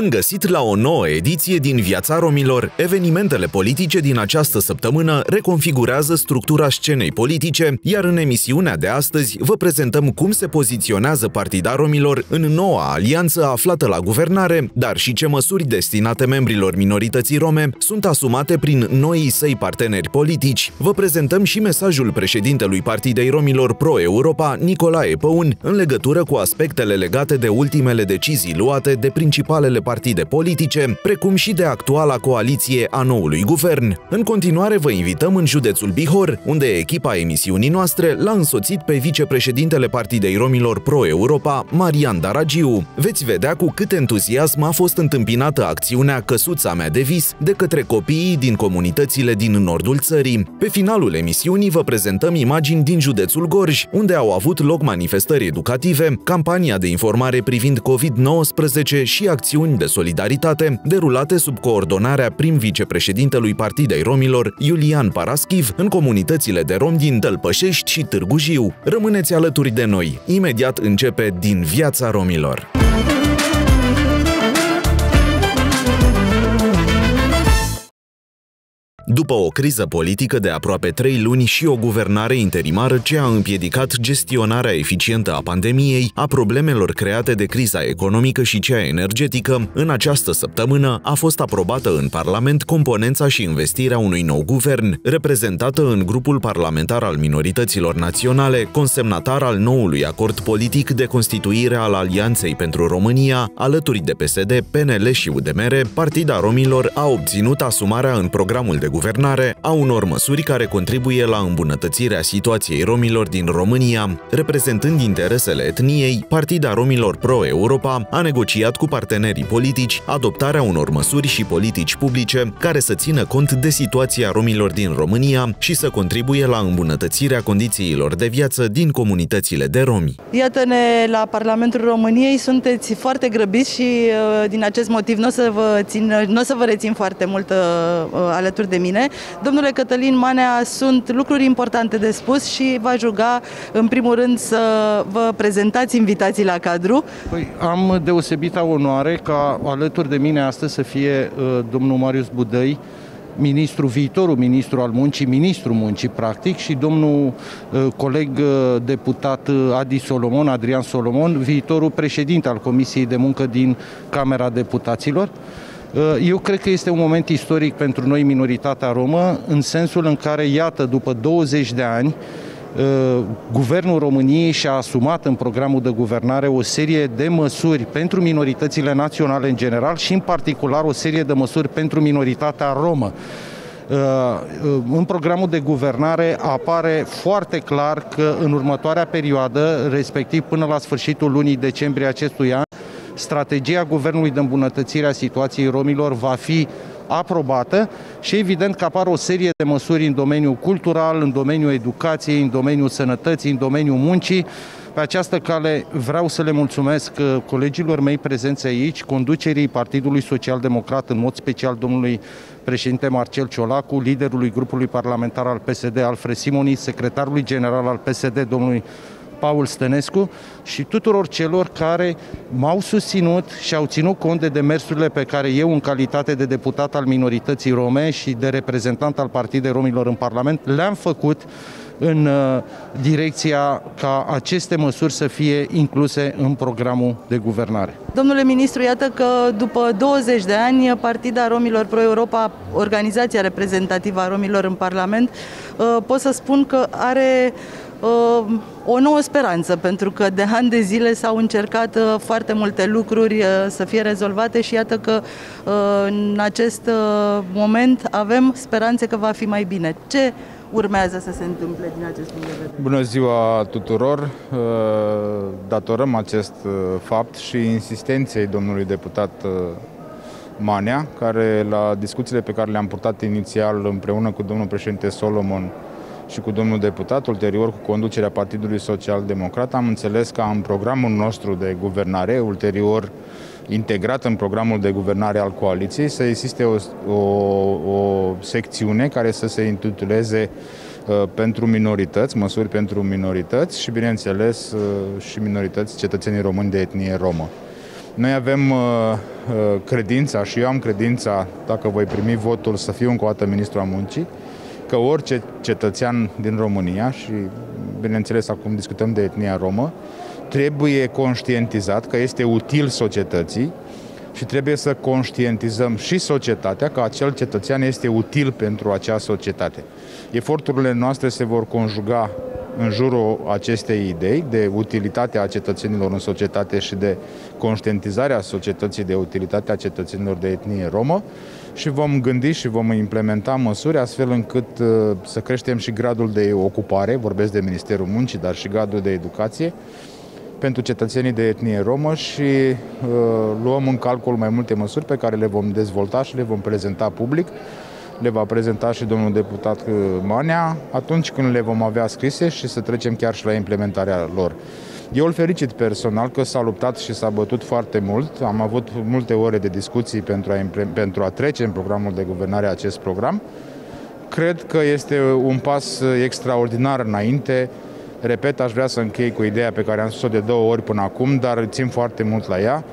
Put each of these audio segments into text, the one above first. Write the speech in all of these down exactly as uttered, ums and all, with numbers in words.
Bun găsit la o nouă ediție din Viața Romilor! Evenimentele politice din această săptămână reconfigurează structura scenei politice, iar în emisiunea de astăzi vă prezentăm cum se poziționează Partida Romilor în noua alianță aflată la guvernare, dar și ce măsuri destinate membrilor minorității rome sunt asumate prin noii săi parteneri politici. Vă prezentăm și mesajul președintelui Partidei Romilor Pro-Europa, Nicolae Păun, în legătură cu aspectele legate de ultimele decizii luate de principalele partide politice, precum și de actuala coaliție a noului guvern. În continuare, vă invităm în județul Bihor, unde echipa emisiunii noastre l-a însoțit pe vicepreședintele Partidei Romilor Pro-Europa, Marian Daragiu. Veți vedea cu cât entuziasm a fost întâmpinată acțiunea Căsuța mea de vis de către copiii din comunitățile din nordul țării. Pe finalul emisiunii vă prezentăm imagini din județul Gorj, unde au avut loc manifestări educative, campania de informare privind COVID nouăsprezece și acțiuni de solidaritate derulate sub coordonarea prim vicepreședintelui Partidei Romilor, Iulian Paraschiv, în comunitățile de romi din Tălpășești și Târgu Jiu. Rămâneți alături de noi! Imediat începe Din Viața Romilor! După o criză politică de aproape trei luni și o guvernare interimară ce a împiedicat gestionarea eficientă a pandemiei, a problemelor create de criza economică și cea energetică, în această săptămână a fost aprobată în Parlament componența și investirea unui nou guvern, reprezentată în grupul parlamentar al minorităților naționale, consemnatar al noului acord politic de constituire al Alianței pentru România, alături de P S D, P N L și U D M R. Partida Romilor a obținut asumarea în programul de guvernare guvernare a unor măsuri care contribuie la îmbunătățirea situației romilor din România. Reprezentând interesele etniei, Partida Romilor Pro-Europa a negociat cu partenerii politici adoptarea unor măsuri și politici publice care să țină cont de situația romilor din România și să contribuie la îmbunătățirea condițiilor de viață din comunitățile de romi. Iată-ne la Parlamentul României, sunteți foarte grăbiți și din acest motiv nu o să vă țin, nu o să vă rețin foarte mult alături de mine. Domnule Cătălin Manea, sunt lucruri importante de spus și v-aș ruga, în primul rând, să vă prezentați invitații la cadru. Păi, am deosebita onoare ca alături de mine astăzi să fie uh, domnul Marius Budăi, ministru, viitorul ministru al muncii, ministrul muncii, practic, și domnul uh, coleg uh, deputat uh, Adi Solomon, Adrian Solomon, viitorul președinte al Comisiei de Muncă din Camera Deputaților. Eu cred că este un moment istoric pentru noi, minoritatea romă, în sensul în care, iată, după douăzeci de ani, Guvernul României și-a asumat în programul de guvernare o serie de măsuri pentru minoritățile naționale în general și, în particular, o serie de măsuri pentru minoritatea romă. În programul de guvernare apare foarte clar că în următoarea perioadă, respectiv până la sfârșitul lunii decembrie acestui an, strategia Guvernului de îmbunătățire a situației romilor va fi aprobată și evident că apar o serie de măsuri în domeniul cultural, în domeniul educației, în domeniul sănătății, în domeniul muncii. Pe această cale vreau să le mulțumesc colegilor mei prezenți aici, conducerii Partidului Social-Democrat, în mod special domnului președinte Marcel Ciolacu, liderului grupului parlamentar al P S D, Alfred Simionii, secretarului general al P S D, domnului Paul Stănescu, și tuturor celor care m-au susținut și au ținut cont de demersurile pe care eu, în calitate de deputat al minorității rome și de reprezentant al Partidei Romilor în Parlament, le-am făcut în direcția ca aceste măsuri să fie incluse în programul de guvernare. Domnule ministru, iată că după douăzeci de ani Partida Romilor Pro-Europa, organizația reprezentativă a romilor în Parlament, pot să spun că are o nouă speranță, pentru că de ani de zile s-au încercat foarte multe lucruri să fie rezolvate și iată că în acest moment avem speranțe că va fi mai bine. Ce urmează să se întâmple din acest punct de vedere? Bună ziua tuturor! Datorăm acest fapt și insistenței domnului deputat Manea, care la discuțiile pe care le-am purtat inițial împreună cu domnul președinte Solomon și cu domnul deputat, ulterior cu conducerea Partidului Social-Democrat, am înțeles că în programul nostru de guvernare, ulterior integrat în programul de guvernare al coaliției, să existe o, o, o secțiune care să se intituleze uh, pentru minorități, măsuri pentru minorități și, bineînțeles, uh, și minorități, cetățenii români de etnie romă. Noi avem uh, credința și eu am credința, dacă voi primi votul, să fiu încă o dată ministru al muncii, că orice cetățean din România, și bineînțeles acum discutăm de etnia romă, trebuie conștientizat că este util societății și trebuie să conștientizăm și societatea că acel cetățean este util pentru acea societate. Eforturile noastre se vor conjuga în jurul acestei idei de utilitatea cetățenilor în societate și de conștientizarea societății de utilitatea cetățenilor de etnie romă și vom gândi și vom implementa măsuri astfel încât să creștem și gradul de ocupare, vorbesc de Ministerul Muncii, dar și gradul de educație pentru cetățenii de etnie romă și uh, luăm în calcul mai multe măsuri pe care le vom dezvolta și le vom prezenta public. Le va prezenta și domnul deputat Manea atunci când le vom avea scrise și să trecem chiar și la implementarea lor. Eu îl felicit personal că s-a luptat și s-a bătut foarte mult. Am avut multe ore de discuții pentru a, pentru a trece în programul de guvernare acest program. Cred că este un pas extraordinar înainte. Repet, aș vrea să închei cu ideea pe care am spus-o de două ori până acum, dar țin foarte mult la ea.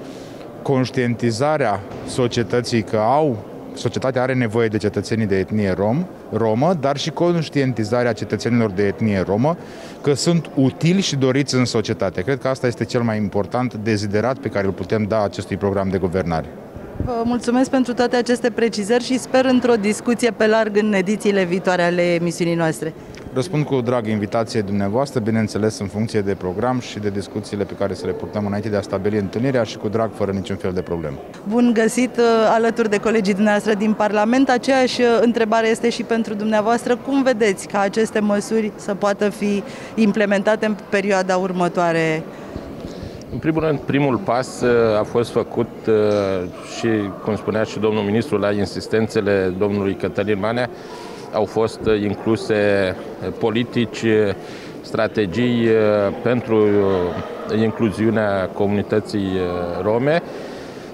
Conștientizarea societății că au societatea are nevoie de cetățenii de etnie rom, romă, dar și conștientizarea cetățenilor de etnie romă că sunt utili și doriți în societate. Cred că asta este cel mai important deziderat pe care îl putem da acestui program de guvernare. Vă mulțumesc pentru toate aceste precizări și sper într-o discuție pe larg în edițiile viitoare ale emisiunii noastre. Răspund cu drag invitație dumneavoastră, bineînțeles în funcție de program și de discuțiile pe care să le purtăm înainte de a stabili întâlnirea și cu drag, fără niciun fel de problemă. Bun găsit alături de colegii dumneavoastră din Parlament. Aceeași întrebare este și pentru dumneavoastră. Cum vedeți ca aceste măsuri să poată fi implementate în perioada următoare? În primul rând, primul pas a fost făcut și, cum spunea și domnul ministru, la insistențele domnului Cătălin Manea, au fost incluse politici, strategii pentru incluziunea comunității rome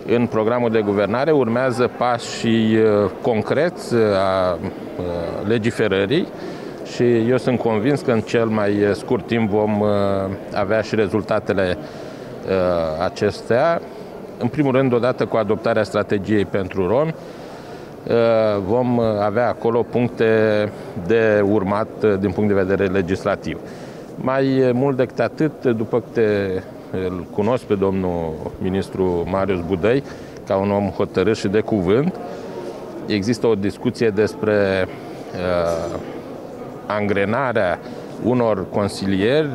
în programul de guvernare. Urmează pași concreți a legiferării și eu sunt convins că în cel mai scurt timp vom avea și rezultatele acestea. În primul rând, odată cu adoptarea strategiei pentru romi, vom avea acolo puncte de urmat din punct de vedere legislativ. Mai mult decât atât, după câte îl cunosc pe domnul ministru Marius Budăi, ca un om hotărât și de cuvânt, există o discuție despre uh, angrenarea unor consilieri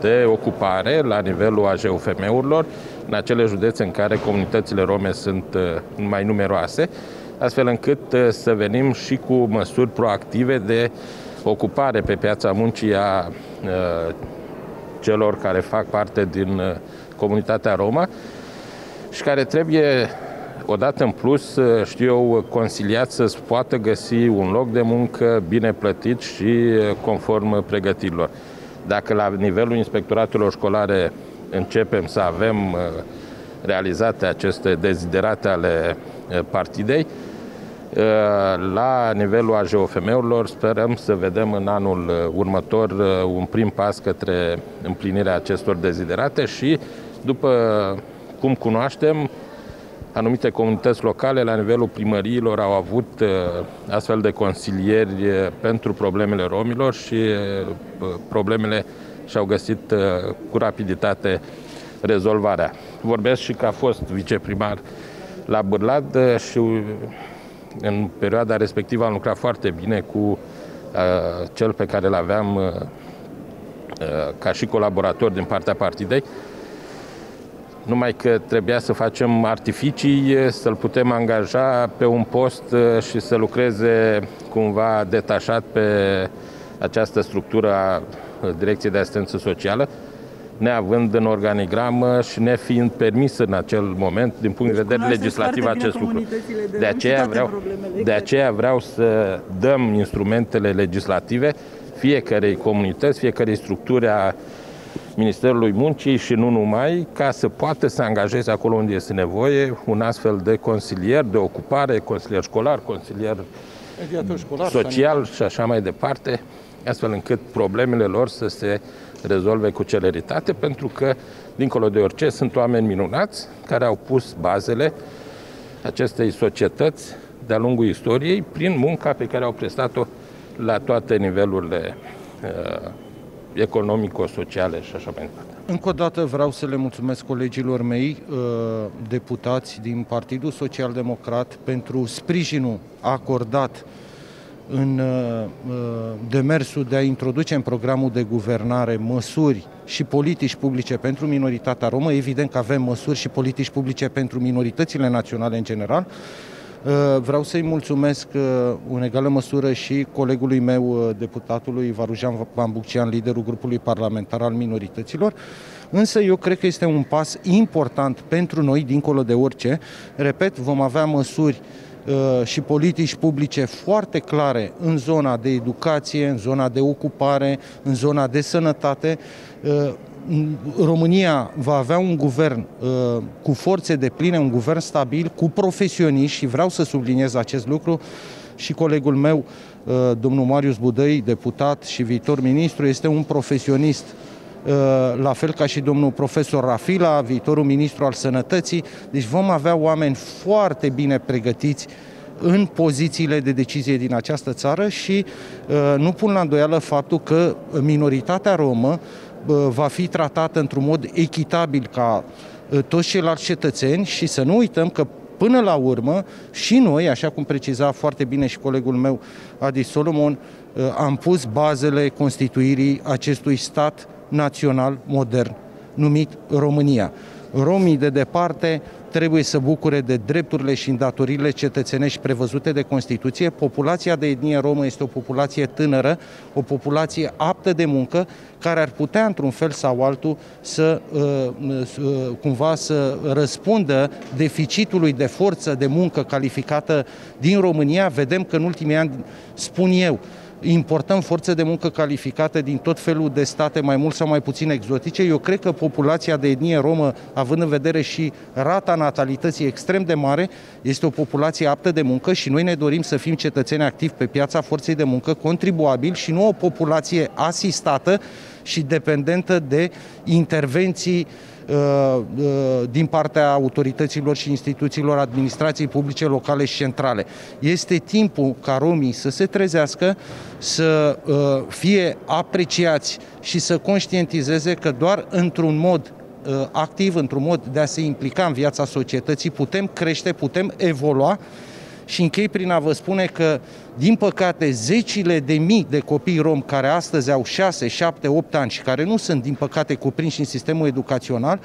de ocupare la nivelul A J U F M-urilor în acele județe în care comunitățile rome sunt uh, mai numeroase, astfel încât să venim și cu măsuri proactive de ocupare pe piața muncii a celor care fac parte din comunitatea romă și care trebuie, odată în plus, știu eu, conciliați să poată găsi un loc de muncă bine plătit și conform pregătirilor. Dacă la nivelul inspectoratelor școlare începem să avem realizate aceste deziderate ale partidei, la nivelul A J O F M-urilor sperăm să vedem în anul următor un prim pas către împlinirea acestor deziderate și, după cum cunoaștem, anumite comunități locale la nivelul primăriilor au avut astfel de consilieri pentru problemele romilor și problemele și-au găsit cu rapiditate rezolvarea. Vorbesc și că a fost viceprimar la Bârlad și în perioada respectivă am lucrat foarte bine cu uh, cel pe care îl aveam uh, ca și colaborator din partea partidei, numai că trebuia să facem artificii, să-l putem angaja pe un post și să lucreze cumva detașat pe această structură a Direcției de Asistență Socială, neavând în organigramă și nefiind permis în acel moment, din punct de vedere legislativ, acest lucru. De aceea vreau, de aceea vreau să dăm instrumentele legislative fiecarei comunități, fiecarei structuri a Ministerului Muncii și nu numai, ca să poată să angajeze acolo unde este nevoie un astfel de consilier de ocupare, consilier școlar, consilier social și așa mai departe, astfel încât problemele lor să se rezolve cu celeritate, pentru că, dincolo de orice, sunt oameni minunați care au pus bazele acestei societăți de-a lungul istoriei prin munca pe care au prestat-o la toate nivelurile uh, economico-sociale și așa mai departe. Încă o dată vreau să le mulțumesc colegilor mei, deputați din Partidul Social-Democrat, pentru sprijinul acordat în demersul de a introduce în programul de guvernare măsuri și politici publice pentru minoritatea romă. Evident că avem măsuri și politici publice pentru minoritățile naționale în general. Vreau să-i mulțumesc în egală măsură și colegului meu, deputatului Varujan Pambucian, liderul grupului parlamentar al minorităților, însă eu cred că este un pas important pentru noi, dincolo de orice. Repet, vom avea măsuri și politici publice foarte clare în zona de educație, în zona de ocupare, în zona de sănătate. România va avea un guvern uh, cu forțe de pline, un guvern stabil, cu profesioniști, și vreau să subliniez acest lucru. Și colegul meu, uh, domnul Marius Budăi, deputat și viitor ministru, este un profesionist, uh, la fel ca și domnul profesor Rafila, viitorul ministru al Sănătății. Deci vom avea oameni foarte bine pregătiți în pozițiile de decizie din această țară și uh, nu pun la îndoială faptul că minoritatea romă va fi tratată într-un mod echitabil ca toți ceilalți cetățeni și să nu uităm că până la urmă și noi, așa cum preciza foarte bine și colegul meu Adrian Solomon, am pus bazele constituirii acestui stat național modern numit România. Romii de departe trebuie să bucure de drepturile și îndatoririle cetățenești prevăzute de Constituție. Populația de etnie romă este o populație tânără, o populație aptă de muncă, care ar putea, într-un fel sau altul, să cumva să răspundă deficitului de forță de muncă calificată din România. Vedem că în ultimii ani, spun eu, importăm forțe de muncă calificate din tot felul de state, mai mult sau mai puțin exotice. Eu cred că populația de etnie romă, având în vedere și rata natalității extrem de mare, este o populație aptă de muncă și noi ne dorim să fim cetățeni activi pe piața forței de muncă, contribuabili și nu o populație asistată și dependentă de intervenții din partea autorităților și instituțiilor administrației publice, locale și centrale. Este timpul ca romii să se trezească, să fie apreciați și să conștientizeze că doar într-un mod activ, într-un mod de a se implica în viața societății, putem crește, putem evolua. Și închei prin a vă spune că, din păcate, zecile de mii de copii rom care astăzi au șase, șapte, opt ani și care nu sunt, din păcate, cuprinși în sistemul educațional,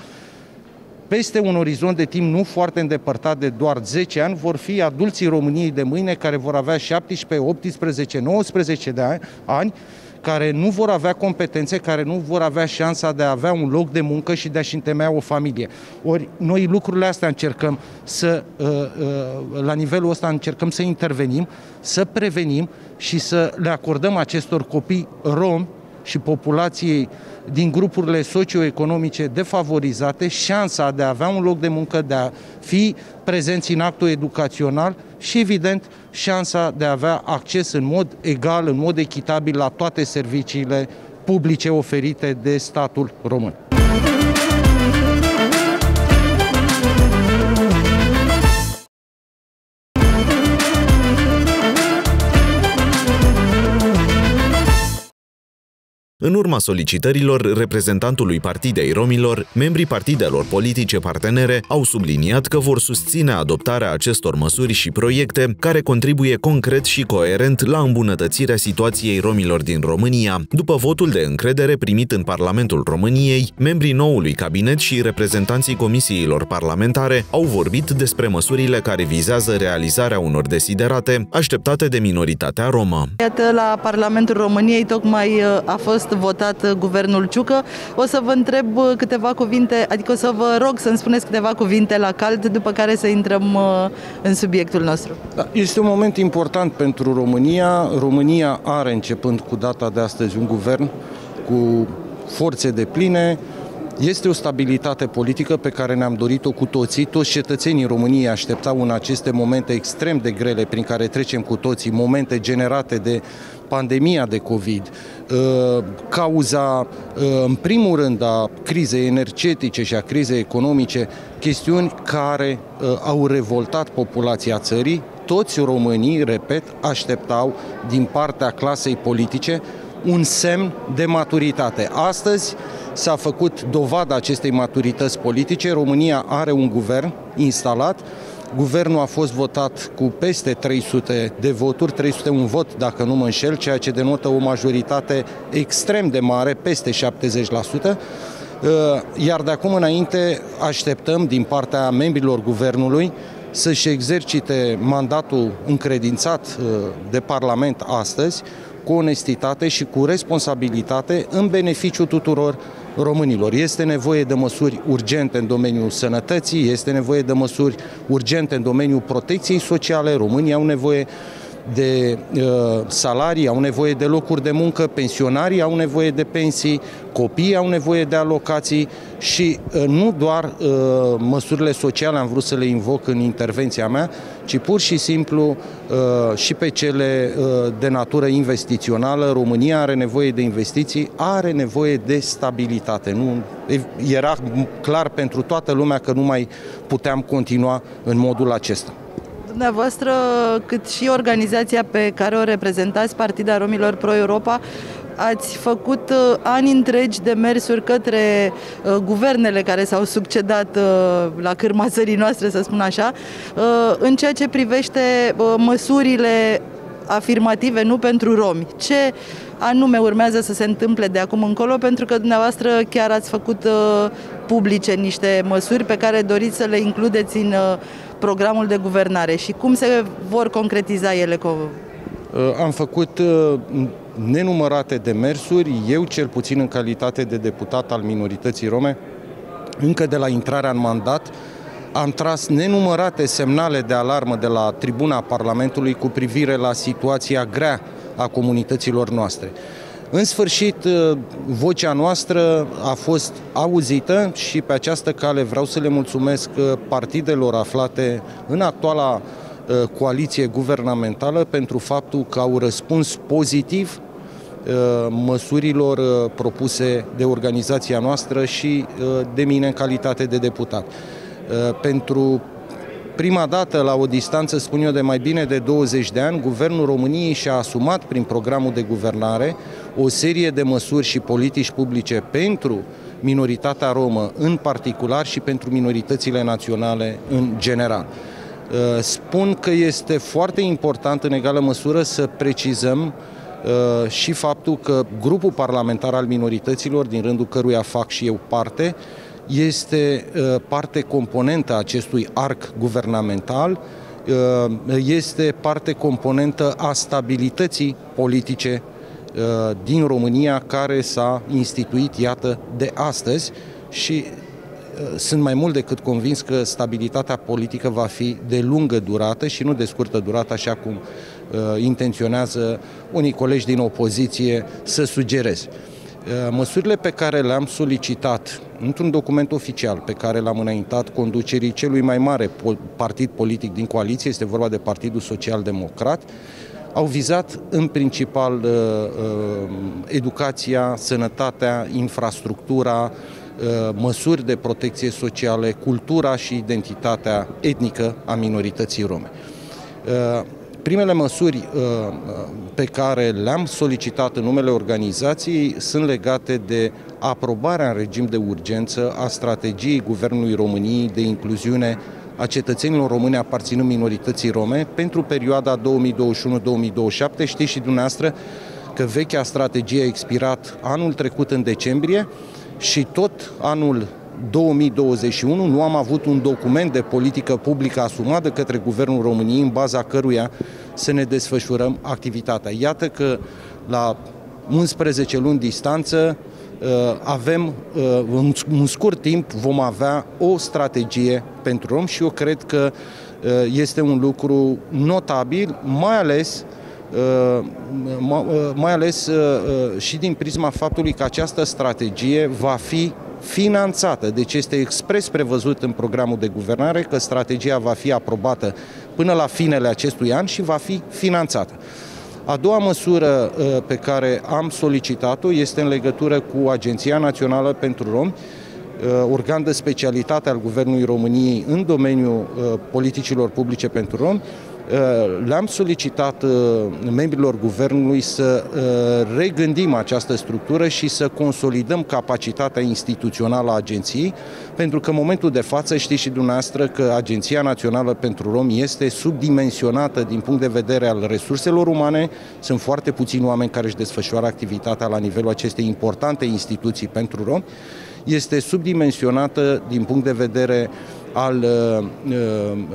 peste un orizont de timp nu foarte îndepărtat de doar zece ani, vor fi adulții României de mâine care vor avea șaptesprezece, optsprezece, nouăsprezece de ani, care nu vor avea competențe, care nu vor avea șansa de a avea un loc de muncă și de a-și întemeia o familie. Ori noi lucrurile astea încercăm să, la nivelul ăsta încercăm să intervenim, să prevenim și să le acordăm acestor copii romi și populației din grupurile socioeconomice defavorizate șansa de a avea un loc de muncă, de a fi prezenți în actul educațional și, evident, șansa de a avea acces în mod egal, în mod echitabil la toate serviciile publice oferite de statul român. În urma solicitărilor reprezentantului Partidei Romilor, membrii partidelor politice partenere au subliniat că vor susține adoptarea acestor măsuri și proiecte care contribuie concret și coerent la îmbunătățirea situației romilor din România. După votul de încredere primit în Parlamentul României, membrii noului cabinet și reprezentanții comisiilor parlamentare au vorbit despre măsurile care vizează realizarea unor desiderate așteptate de minoritatea romă. Iată, la Parlamentul României tocmai a fost votat guvernul Ciucă. O să vă întreb câteva cuvinte, adică o să vă rog să-mi spuneți câteva cuvinte la cald, după care să intrăm în subiectul nostru. Este un moment important pentru România. România are, începând cu data de astăzi, un guvern cu forțe depline, Este o stabilitate politică pe care ne-am dorit-o cu toții. Toți cetățenii României așteptau în aceste momente extrem de grele prin care trecem cu toții, momente generate de pandemia de COVID, cauza, în primul rând, a crizei energetice și a crizei economice, chestiuni care au revoltat populația țării. Toți românii, repet, așteptau din partea clasei politice un semn de maturitate. Astăzi s-a făcut dovada acestei maturități politice. România are un guvern instalat. Guvernul a fost votat cu peste trei sute de voturi, trei sute unu vot, dacă nu mă înșel, ceea ce denotă o majoritate extrem de mare, peste șaptezeci la sută. Iar de acum înainte așteptăm din partea membrilor guvernului să-și exercite mandatul încredințat de Parlament astăzi cu onestitate și cu responsabilitate în beneficiul tuturor românilor. Este nevoie de măsuri urgente în domeniul sănătății, este nevoie de măsuri urgente în domeniul protecției sociale. Românii au nevoie de uh, salarii, au nevoie de locuri de muncă, pensionarii au nevoie de pensii, copiii au nevoie de alocații și uh, nu doar uh, măsurile sociale am vrut să le invoc în intervenția mea, ci pur și simplu uh, și pe cele uh, de natură investițională. România are nevoie de investiții, are nevoie de stabilitate. Nu, era clar pentru toată lumea că nu mai puteam continua în modul acesta. Dumneavoastră, cât și organizația pe care o reprezentați, Partida Romilor Pro-Europa, ați făcut ani întregi de mersuri către uh, guvernele care s-au succedat uh, la cârma țării noastre, să spun așa, uh, în ceea ce privește uh, măsurile afirmative, nu pentru romi. Ce anume urmează să se întâmple de acum încolo, pentru că dumneavoastră chiar ați făcut uh, publice niște măsuri pe care doriți să le includeți în uh, programul de guvernare și cum se vor concretiza ele? Am făcut nenumărate demersuri, eu cel puțin în calitate de deputat al minorității rome, încă de la intrarea în mandat, am tras nenumărate semnale de alarmă de la tribuna Parlamentului cu privire la situația grea a comunităților noastre. În sfârșit, vocea noastră a fost auzită și pe această cale vreau să le mulțumesc partidelor aflate în actuala coaliție guvernamentală pentru faptul că au răspuns pozitiv măsurilor propuse de organizația noastră și de mine în calitate de deputat. Pentru prima dată, la o distanță, spun eu, de mai bine de douăzeci de ani, Guvernul României și-a asumat prin programul de guvernare o serie de măsuri și politici publice pentru minoritatea romă în particular și pentru minoritățile naționale în general. Spun că este foarte important în egală măsură să precizăm și faptul că grupul parlamentar al minorităților, din rândul căruia fac și eu parte, este parte componentă a acestui arc guvernamental, este parte componentă a stabilității politice din România, care s-a instituit, iată, de astăzi și sunt mai mult decât convins că stabilitatea politică va fi de lungă durată și nu de scurtă durată, așa cum intenționează unii colegi din opoziție să sugereze. Măsurile pe care le-am solicitat într-un document oficial pe care l-am înaintat conducerii celui mai mare partid politic din coaliție, este vorba de Partidul Social-Democrat, au vizat în principal educația, sănătatea, infrastructura, măsuri de protecție socială, cultura și identitatea etnică a minorității rome. Primele măsuri pe care le-am solicitat în numele organizației sunt legate de aprobarea în regim de urgență a strategiei Guvernului României de incluziune a cetățenilor români aparținând minorității rome pentru perioada două mii douăzeci și unu două mii douăzeci și șapte. Știți și dumneavoastră că vechea strategie a expirat anul trecut în decembrie și tot anul două mii douăzeci și unu nu am avut un document de politică publică asumat de către Guvernul României în baza căruia să ne desfășurăm activitatea. Iată că la unsprezece luni distanță avem, în scurt timp vom avea o strategie pentru romi și eu cred că este un lucru notabil, mai ales mai ales și din prisma faptului că această strategie va fi finanțată. Deci este expres prevăzut în programul de guvernare că strategia va fi aprobată până la finele acestui an și va fi finanțată. A doua măsură pe care am solicitat-o este în legătură cu Agenția Națională pentru Romi, organ de specialitate al Guvernului României în domeniul politicilor publice pentru romi. Le-am solicitat membrilor Guvernului să regândim această structură și să consolidăm capacitatea instituțională a agenției, pentru că în momentul de față știți și dumneavoastră că Agenția Națională pentru Romi este subdimensionată din punct de vedere al resurselor umane. Sunt foarte puțini oameni care își desfășoară activitatea la nivelul acestei importante instituții pentru romi. Este subdimensionată din punct de vedere al uh,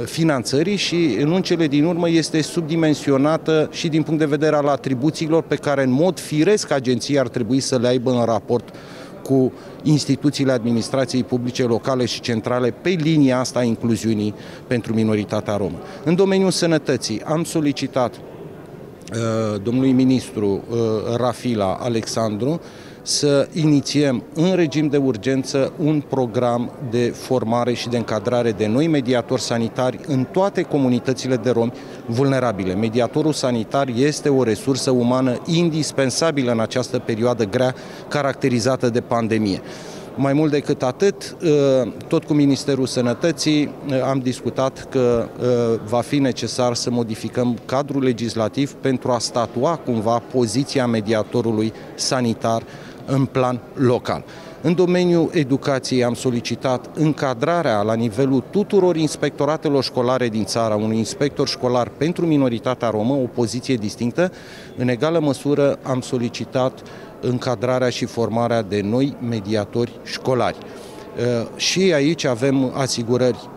finanțării și, în cele din urmă, este subdimensionată și din punct de vedere al atribuțiilor pe care, în mod firesc, agenția ar trebui să le aibă în raport cu instituțiile administrației publice locale și centrale pe linia asta a incluziunii pentru minoritatea romă. În domeniul sănătății am solicitat uh, domnului ministru uh, Rafila Alexandru să inițiem în regim de urgență un program de formare și de încadrare de noi mediatori sanitari în toate comunitățile de romi vulnerabile. Mediatorul sanitar este o resursă umană indispensabilă în această perioadă grea caracterizată de pandemie. Mai mult decât atât, tot cu Ministerul Sănătății am discutat că va fi necesar să modificăm cadrul legislativ pentru a statua cumva poziția mediatorului sanitar în plan local. În domeniul educației am solicitat încadrarea la nivelul tuturor inspectoratelor școlare din țară, unui inspector școlar pentru minoritatea romă, o poziție distinctă. În egală măsură am solicitat încadrarea și formarea de noi mediatori școlari. Și aici avem asigurări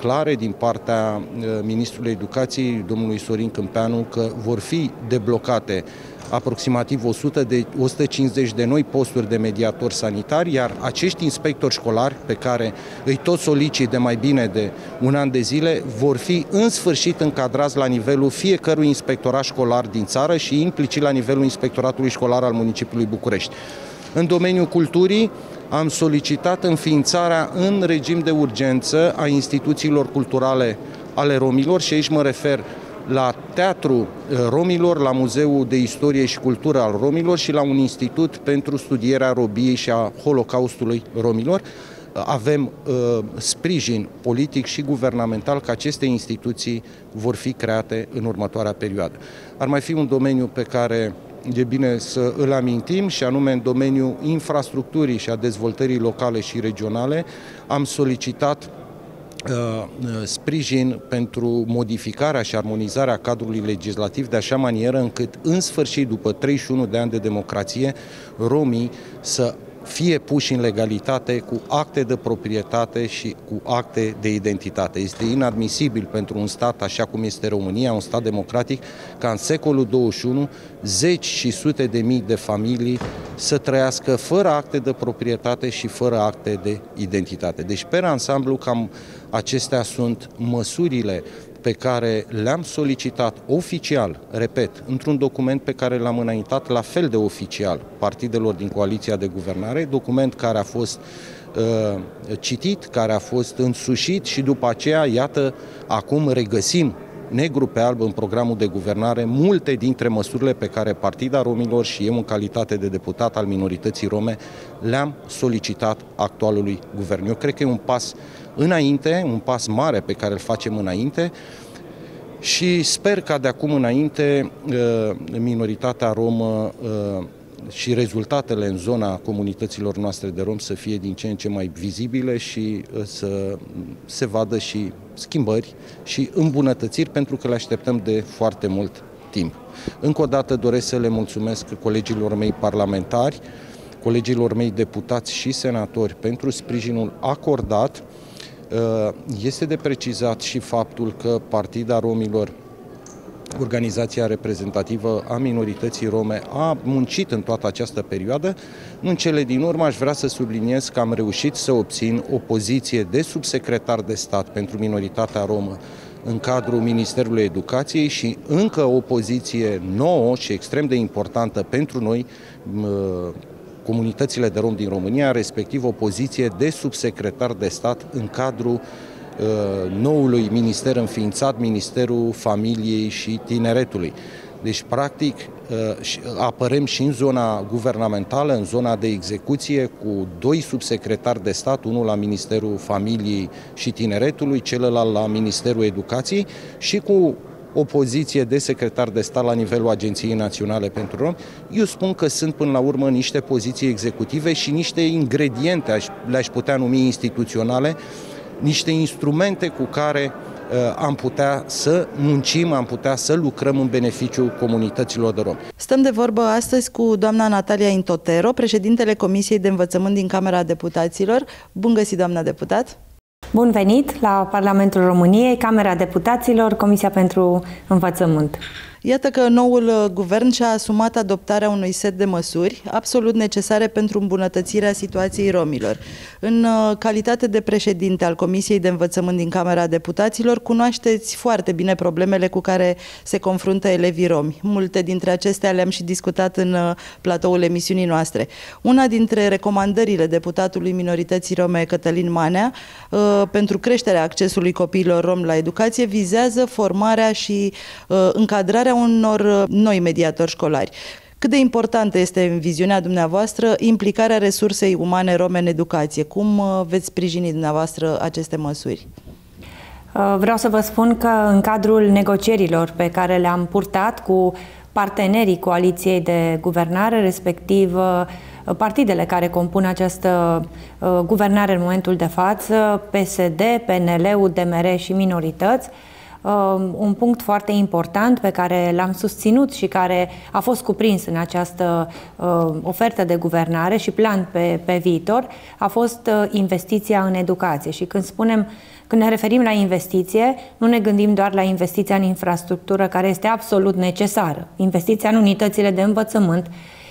clare din partea Ministrului Educației, domnului Sorin Câmpeanu, că vor fi deblocate aproximativ o sută de, o sută cincizeci de noi posturi de mediatori sanitari, iar acești inspectori școlari, pe care îi tot solicit de mai bine de un an de zile, vor fi în sfârșit încadrați la nivelul fiecărui inspectorat școlar din țară și implicit la nivelul inspectoratului școlar al municipiului București. În domeniul culturii am solicitat înființarea în regim de urgență a instituțiilor culturale ale romilor și aici mă refer la Teatrul Romilor, la Muzeul de Istorie și Cultură al Romilor și la un institut pentru studierea robiei și a Holocaustului romilor. Avem uh, sprijin politic și guvernamental că aceste instituții vor fi create în următoarea perioadă. Ar mai fi un domeniu pe care e bine să îl amintim și anume în domeniul infrastructurii și a dezvoltării locale și regionale am solicitat sprijin pentru modificarea și armonizarea cadrului legislativ de așa manieră încât în sfârșit, după treizeci și unu de ani de democrație, romii să fie puși în legalitate cu acte de proprietate și cu acte de identitate. Este inadmisibil pentru un stat, așa cum este România, un stat democratic, ca în secolul douăzeci și unu zeci și sute de mii de familii să trăiască fără acte de proprietate și fără acte de identitate. Deci, pe ansamblu, cam acestea sunt măsurile pe care le-am solicitat oficial, repet, într-un document pe care l-am înaintat la fel de oficial partidelor din coaliția de guvernare, document care a fost uh, citit, care a fost însușit și după aceea, iată, acum regăsim negru pe alb în programul de guvernare multe dintre măsurile pe care Partida Romilor și eu, în calitate de deputat al minorității rome, le-am solicitat actualului guvern. Eu cred că e un pas înainte, un pas mare pe care îl facem înainte și sper ca de acum înainte minoritatea romă și rezultatele în zona comunităților noastre de romi să fie din ce în ce mai vizibile și să se vadă și schimbări și îmbunătățiri, pentru că le așteptăm de foarte mult timp. Încă o dată doresc să le mulțumesc colegilor mei parlamentari, colegilor mei deputați și senatori pentru sprijinul acordat. Este de precizat și faptul că Partida Romilor, organizația reprezentativă a minorității rome, a muncit în toată această perioadă. În cele din urmă aș vrea să subliniez că am reușit să obțin o poziție de subsecretar de stat pentru minoritatea romă în cadrul Ministerului Educației și încă o poziție nouă și extrem de importantă pentru noi, comunitățile de romi din România, respectiv o poziție de subsecretar de stat în cadrul uh, noului minister înființat, Ministerul Familiei și Tineretului. Deci, practic, apărăm și în zona guvernamentală, în zona de execuție, cu doi subsecretari de stat, unul la Ministerul Familiei și Tineretului, celălalt la Ministerul Educației și cu o poziție de secretar de stat la nivelul Agenției Naționale pentru Romi. Eu spun că sunt până la urmă niște poziții executive și niște ingrediente, le-aș putea numi instituționale, niște instrumente cu care am putea să muncim, am putea să lucrăm în beneficiul comunităților de romi. Stăm de vorbă astăzi cu doamna Natalia Intotero, președintele Comisiei de Învățământ din Camera Deputaților. Bun găsit, doamna deputat! Bun venit la Parlamentul României, Camera Deputaților, Comisia pentru Învățământ. Iată că noul guvern și-a asumat adoptarea unui set de măsuri absolut necesare pentru îmbunătățirea situației romilor. În calitate de președinte al Comisiei de Învățământ din Camera Deputaților, cunoașteți foarte bine problemele cu care se confruntă elevii romi. Multe dintre acestea le-am și discutat în platoul emisiunii noastre. Una dintre recomandările deputatului minorității rome Cătălin Manea pentru creșterea accesului copiilor romi la educație vizează formarea și încadrarea unor noi mediatori școlari. Cât de importantă este, în viziunea dumneavoastră, implicarea resursei umane rome în educație? Cum veți sprijini dumneavoastră aceste măsuri? Vreau să vă spun că în cadrul negocierilor pe care le-am purtat cu partenerii coaliției de guvernare, respectiv partidele care compun această guvernare în momentul de față, P S D, P N L, U D M R și minorități, un punct foarte important pe care l-am susținut și care a fost cuprins în această ofertă de guvernare și plan pe, pe viitor a fost investiția în educație. Și când spunem, când ne referim la investiție, nu ne gândim doar la investiția în infrastructură, care este absolut necesară, investiția în unitățile de învățământ,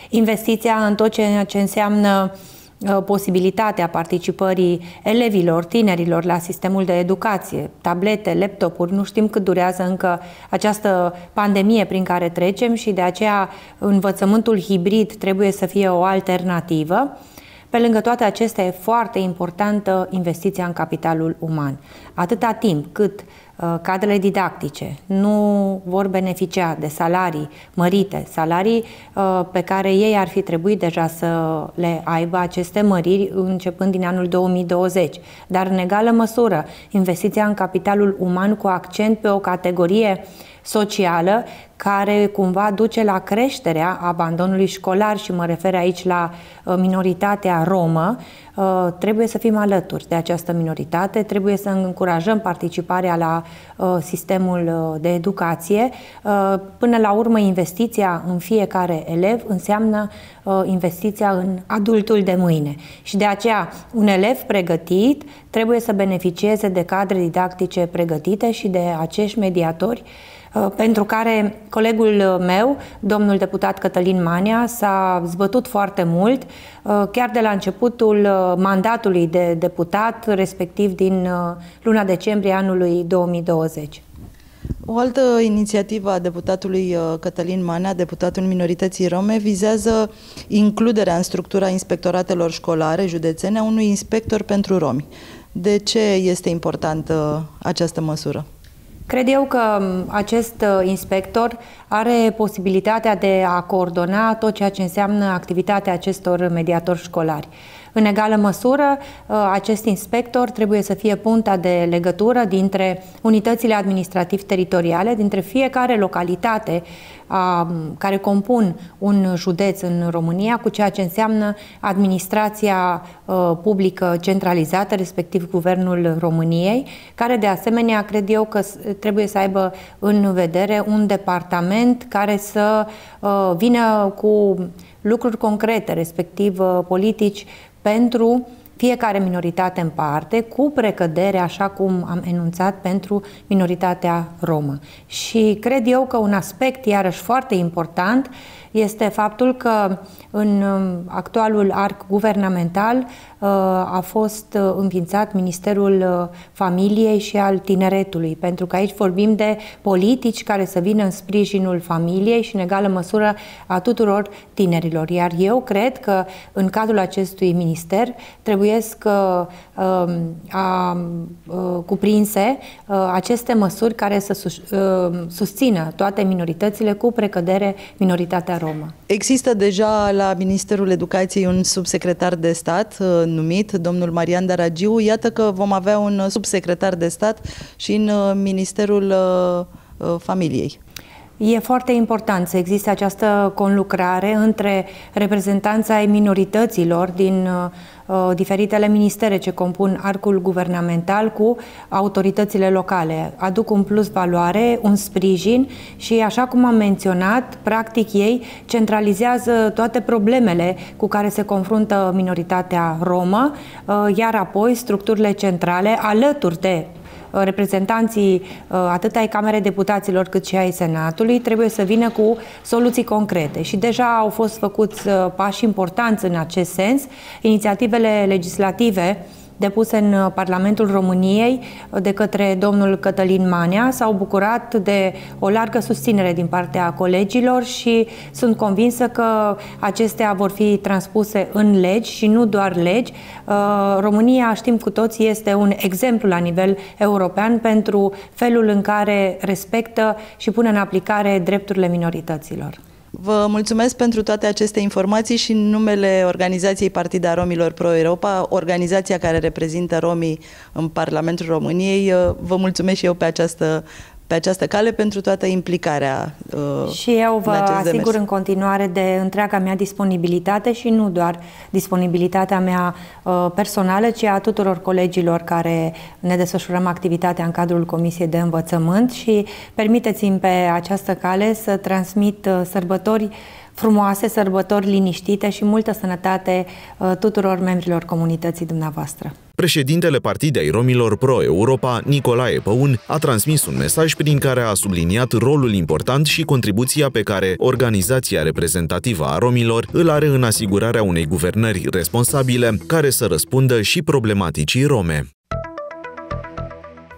investiția în tot ceea ce înseamnă posibilitatea participării elevilor, tinerilor la sistemul de educație, tablete, laptopuri. Nu știm cât durează încă această pandemie prin care trecem și de aceea învățământul hibrid trebuie să fie o alternativă. Pe lângă toate acestea, e foarte importantă investiția în capitalul uman. Atâta timp cât cadrele didactice nu vor beneficia de salarii mărite, salarii pe care ei ar fi trebuit deja să le aibă, aceste măriri, începând din anul două mii douăzeci. Dar, în egală măsură, investiția în capitalul uman cu accent pe o categorie socială care cumva duce la creșterea abandonului școlar și mă refer aici la minoritatea romă, trebuie să fim alături de această minoritate, trebuie să încurajăm participarea la sistemul de educație. Până la urmă, investiția în fiecare elev înseamnă investiția în adultul de mâine și de aceea un elev pregătit trebuie să beneficieze de cadre didactice pregătite și de acești mediatori pentru care colegul meu, domnul deputat Cătălin Manea, s-a zbătut foarte mult, chiar de la începutul mandatului de deputat, respectiv din luna decembrie anului două mii douăzeci. O altă inițiativă a deputatului Cătălin Manea, deputatul minorității rome, vizează includerea în structura inspectoratelor școlare județene a unui inspector pentru romi. De ce este importantă această măsură? Cred eu că acest inspector are posibilitatea de a coordona tot ceea ce înseamnă activitatea acestor mediatori școlari. În egală măsură, acest inspector trebuie să fie punta de legătură dintre unitățile administrativ-teritoriale, dintre fiecare localitate care compun un județ în România, cu ceea ce înseamnă administrația publică centralizată, respectiv Guvernul României, care de asemenea cred eu că trebuie să aibă în vedere un departament care să vină cu lucruri concrete, respectiv politici, pentru fiecare minoritate în parte, cu precădere, așa cum am enunțat, pentru minoritatea romă. Și cred eu că un aspect, iarăși, foarte important este faptul că în actualul arc guvernamental a fost înființat Ministerul Familiei și al Tineretului, pentru că aici vorbim de politici care să vină în sprijinul familiei și în egală măsură a tuturor tinerilor. Iar eu cred că în cadrul acestui minister trebuie să a cuprinse aceste măsuri care să susțină toate minoritățile, cu precădere minoritatea romă. Există deja la Ministerul Educației un subsecretar de stat numit, domnul Marian Daragiu. Iată că vom avea un subsecretar de stat și în Ministerul Familiei. E foarte important să existe această conlucrare între reprezentanța ai minorităților din uh, diferitele ministere ce compun arcul guvernamental cu autoritățile locale. Aduc un plus valoare, un sprijin și, așa cum am menționat, practic ei centralizează toate problemele cu care se confruntă minoritatea romă, uh, iar apoi structurile centrale, alături de reprezentanții atât ai Camerei Deputaților cât și ai Senatului, trebuie să vină cu soluții concrete și deja au fost făcuți pași importanți în acest sens. Inițiativele legislative depuse în Parlamentul României de către domnul Cătălin Manea s-au bucurat de o largă susținere din partea colegilor și sunt convinsă că acestea vor fi transpuse în legi și nu doar legi. România, știm cu toții, este un exemplu la nivel european pentru felul în care respectă și pune în aplicare drepturile minorităților. Vă mulțumesc pentru toate aceste informații și în numele organizației Partida Romilor Pro-Europa, organizația care reprezintă romii în Parlamentul României, vă mulțumesc și eu pe această, pe această cale pentru toată implicarea. Uh, și eu vă asigur demers. în continuare de întreaga mea disponibilitate și nu doar disponibilitatea mea uh, personală, ci a tuturor colegilor care ne desfășurăm activitatea în cadrul Comisiei de Învățământ și permiteți-mi pe această cale să transmit uh, sărbători frumoase, sărbători liniștite și multă sănătate uh, tuturor membrilor comunității dumneavoastră. Președintele Partidei Romilor Pro-Europa, Nicolae Păun, a transmis un mesaj prin care a subliniat rolul important și contribuția pe care organizația reprezentativă a romilor îl are în asigurarea unei guvernări responsabile, care să răspundă și problematicii rome.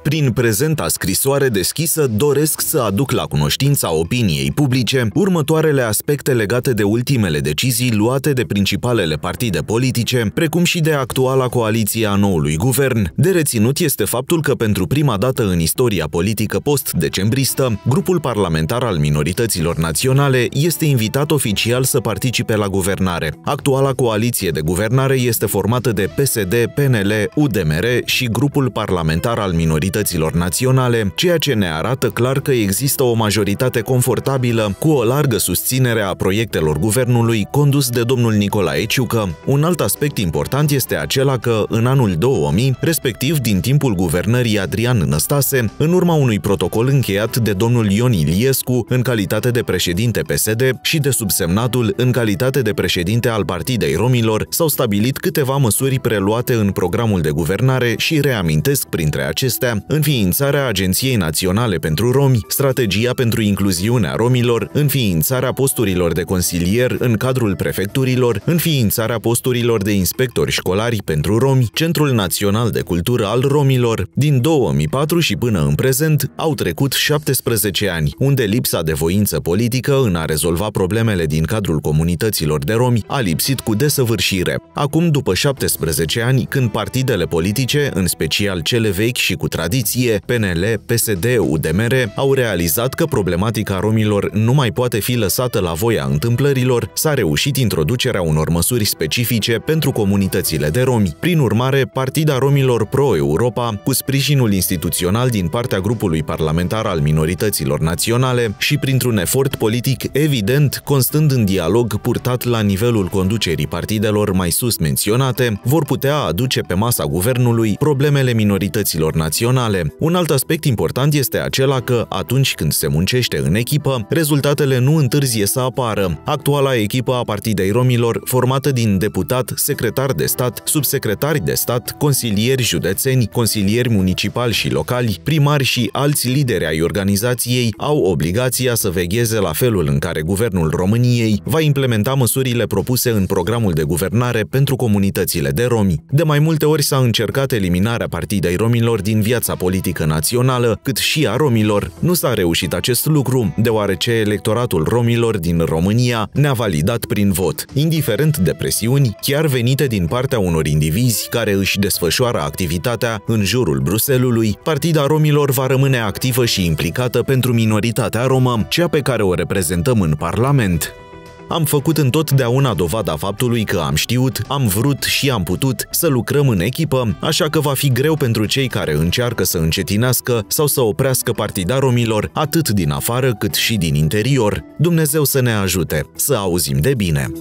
Prin prezenta scrisoare deschisă, doresc să aduc la cunoștința opiniei publice următoarele aspecte legate de ultimele decizii luate de principalele partide politice, precum și de actuala coaliție a noului guvern. De reținut este faptul că pentru prima dată în istoria politică post-decembristă, grupul parlamentar al minorităților naționale este invitat oficial să participe la guvernare. Actuala coaliție de guvernare este formată de P S D, P N L, U D M R și grupul parlamentar al minorităților naționale, ceea ce ne arată clar că există o majoritate confortabilă cu o largă susținere a proiectelor guvernului condus de domnul Nicolae Ciucă. Un alt aspect important este acela că, în anul două mii, respectiv din timpul guvernării Adrian Năstase, în urma unui protocol încheiat de domnul Ion Iliescu în calitate de președinte P S D și de subsemnatul în calitate de președinte al Partidei Romilor, s-au stabilit câteva măsuri preluate în programul de guvernare și reamintesc printre acestea înființarea Agenției Naționale pentru Romi, strategia pentru incluziunea romilor, înființarea posturilor de consilier în cadrul prefecturilor, înființarea posturilor de inspectori școlari pentru romi, Centrul Național de Cultură al Romilor. Din două mii patru și până în prezent au trecut șaptesprezece ani, unde lipsa de voință politică în a rezolva problemele din cadrul comunităților de romi a lipsit cu desăvârșire. Acum, după șaptesprezece ani, când partidele politice, în special cele vechi și cu tradiție, P N L, P S D, U D M R, au realizat că problematica romilor nu mai poate fi lăsată la voia întâmplărilor, s-a reușit introducerea unor măsuri specifice pentru comunitățile de romi. Prin urmare, Partida Romilor Pro-Europa, cu sprijinul instituțional din partea grupului parlamentar al minorităților naționale și printr-un efort politic evident, constând în dialog purtat la nivelul conducerii partidelor mai sus menționate, vor putea aduce pe masa guvernului problemele minorităților naționale naționale. Un alt aspect important este acela că, atunci când se muncește în echipă, rezultatele nu întârzie să apară. Actuala echipă a Partidei Romilor, formată din deputat, secretar de stat, subsecretari de stat, consilieri județeni, consilieri municipali și locali, primari și alți lideri ai organizației, au obligația să vegheze la felul în care Guvernul României va implementa măsurile propuse în programul de guvernare pentru comunitățile de romi. De mai multe ori s-a încercat eliminarea Partidei Romilor din viața politică națională, cât și a romilor. Nu s-a reușit acest lucru, deoarece electoratul romilor din România ne-a validat prin vot, indiferent de presiuni, chiar venite din partea unor indivizi care își desfășoară activitatea în jurul Bruselului. Partida Romilor va rămâne activă și implicată pentru minoritatea romă, cea pe care o reprezentăm în Parlament. Am făcut întotdeauna dovada faptului că am știut, am vrut și am putut să lucrăm în echipă, așa că va fi greu pentru cei care încearcă să încetinească sau să oprească Partida Romilor, atât din afară cât și din interior. Dumnezeu să ne ajute! Să auzim de bine!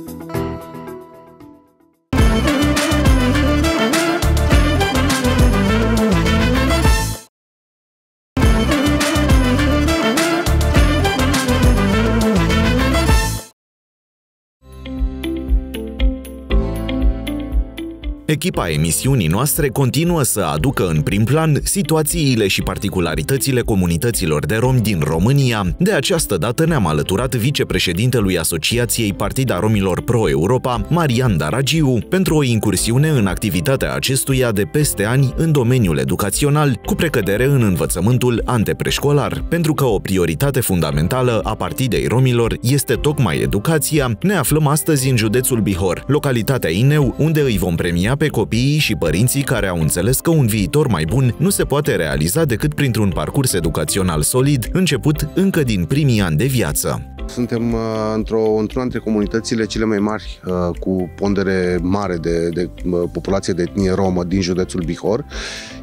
Echipa emisiunii noastre continuă să aducă în prim plan situațiile și particularitățile comunităților de romi din România. De această dată ne-am alăturat vicepreședintelui Asociației Partida Romilor Pro-Europa, Marian Daragiu, pentru o incursiune în activitatea acestuia de peste ani în domeniul educațional, cu precădere în învățământul antepreșcolar. Pentru că o prioritate fundamentală a Partidei Romilor este tocmai educația, ne aflăm astăzi în județul Bihor, localitatea Ineu, unde îi vom premia pe copiii și părinții care au înțeles că un viitor mai bun nu se poate realiza decât printr-un parcurs educațional solid, început încă din primii ani de viață. Suntem într-o, într-una dintre comunitățile cele mai mari, cu pondere mare de, de populație de etnie romă din județul Bihor.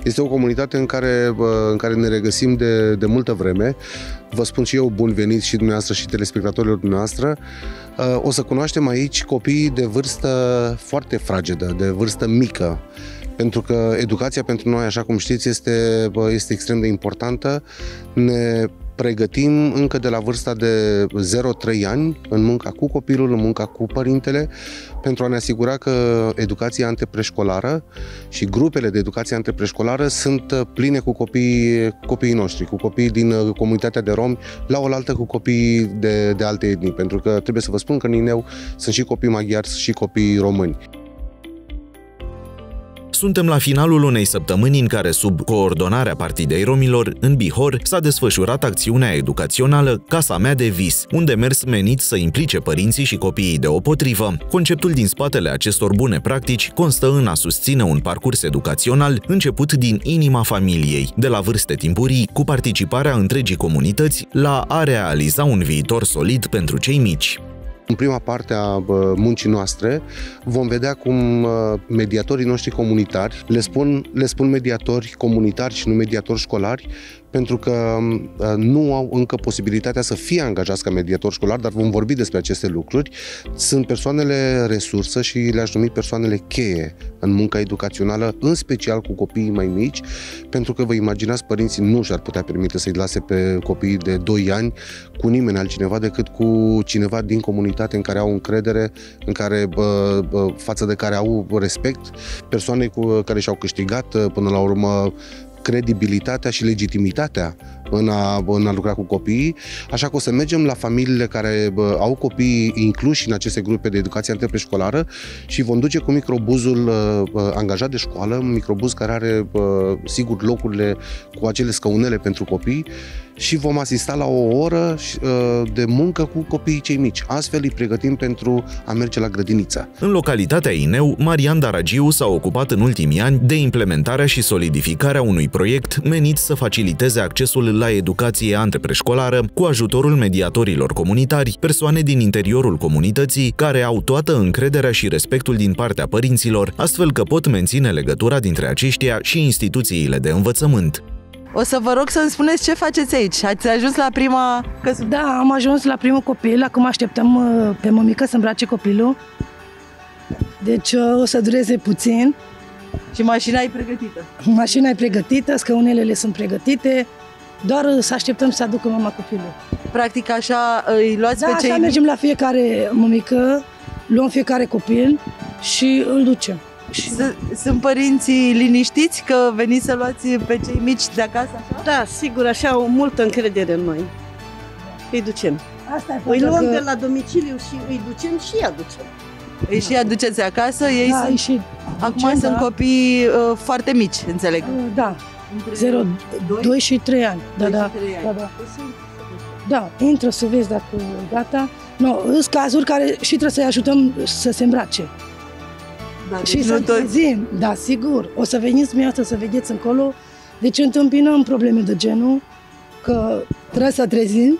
Este o comunitate în care, în care ne regăsim de, de multă vreme. Vă spun și eu bun venit și dumneavoastră și telespectatorilor dumneavoastră. O să cunoaștem aici copiii de vârstă foarte fragedă, de vârstă mică, pentru că educația pentru noi, așa cum știți, este, este extrem de importantă. Ne pregătim încă de la vârsta de zero trei ani în munca cu copilul, în munca cu părintele, pentru a ne asigura că educația antepreșcolară și grupele de educație antepreșcolară sunt pline cu copiii, copiii noștri, cu copiii din comunitatea de romi, la oaltă cu copiii de, de alte etnii, pentru că trebuie să vă spun că în Ineu sunt și copii maghiari și copii români. Suntem la finalul unei săptămâni în care, sub coordonarea Partidei Romilor, în Bihor s-a desfășurat acțiunea educațională Casa mea de vis, un demers menit să implice părinții și copiii deopotrivă. Conceptul din spatele acestor bune practici constă în a susține un parcurs educațional început din inima familiei, de la vârste timpurii, cu participarea întregii comunități, la a realiza un viitor solid pentru cei mici. În prima parte a muncii noastre vom vedea cum mediatorii noștri comunitari, le spun, le spun mediatori comunitari și nu mediatori școlari, pentru că nu au încă posibilitatea să fie angajați ca mediator școlar, dar vom vorbi despre aceste lucruri. Sunt persoanele resursă și le-aș numi persoanele cheie în munca educațională, în special cu copiii mai mici, pentru că vă imaginați, părinții nu și-ar putea permite să-i lase pe copiii de doi ani cu nimeni altcineva decât cu cineva din comunitate în care au încredere, în care, față de care au respect, persoane cu care și-au câștigat până la urmă credibilitatea și legitimitatea în a, în a lucra cu copiii, așa că o să mergem la familiile care bă, au copii incluși în aceste grupe de educație antepreșcolară și vom duce cu microbuzul bă, angajat de școală, un microbuz care are, bă, sigur, locurile cu acele scaunele pentru copii și vom asista la o oră de muncă cu copiii cei mici. Astfel îi pregătim pentru a merge la grădiniță. În localitatea Ineu, Marian Daragiu s-a ocupat în ultimii ani de implementarea și solidificarea unui proiect menit să faciliteze accesul la educație antepreșcolară cu ajutorul mediatorilor comunitari, persoane din interiorul comunității care au toată încrederea și respectul din partea părinților, astfel că pot menține legătura dintre aceștia și instituțiile de învățământ. O să vă rog să-mi spuneți ce faceți aici. Ați ajuns la prima... Da, am ajuns la primul copil. Acum așteptăm pe mămică să îmbrace copilul. Deci o să dureze puțin. Și mașina e pregătită? Mașina e pregătită, scaunelele sunt pregătite, doar să așteptăm să aducă mama cu filul. Practic așa îi luați da, pe cei... Da, mergem la fiecare mămică, luăm fiecare copil și îl ducem. Și sunt părinții liniștiți că veniți să luați pe cei mici de acasă? Așa? Da, sigur, așa au multă încredere în noi. Îi ducem. Asta îi luăm că... de la domiciliu și îi ducem și îi aducem. Îi și aduceți acasă? Ei da, sunt... și acum ducem, sunt da. copii uh, foarte mici, înțeleg. Uh, da, zero, doi și trei ani. Da, da. Da, intră să vezi dacă gata. Nu, no, sunt cazuri care și trebuie să-i ajutăm să se îmbrace. Da, și să trezim, da, sigur. O să veniți mie asta să vedeți încolo. Deci întâmpinăm probleme de genul că trebuie să trezim,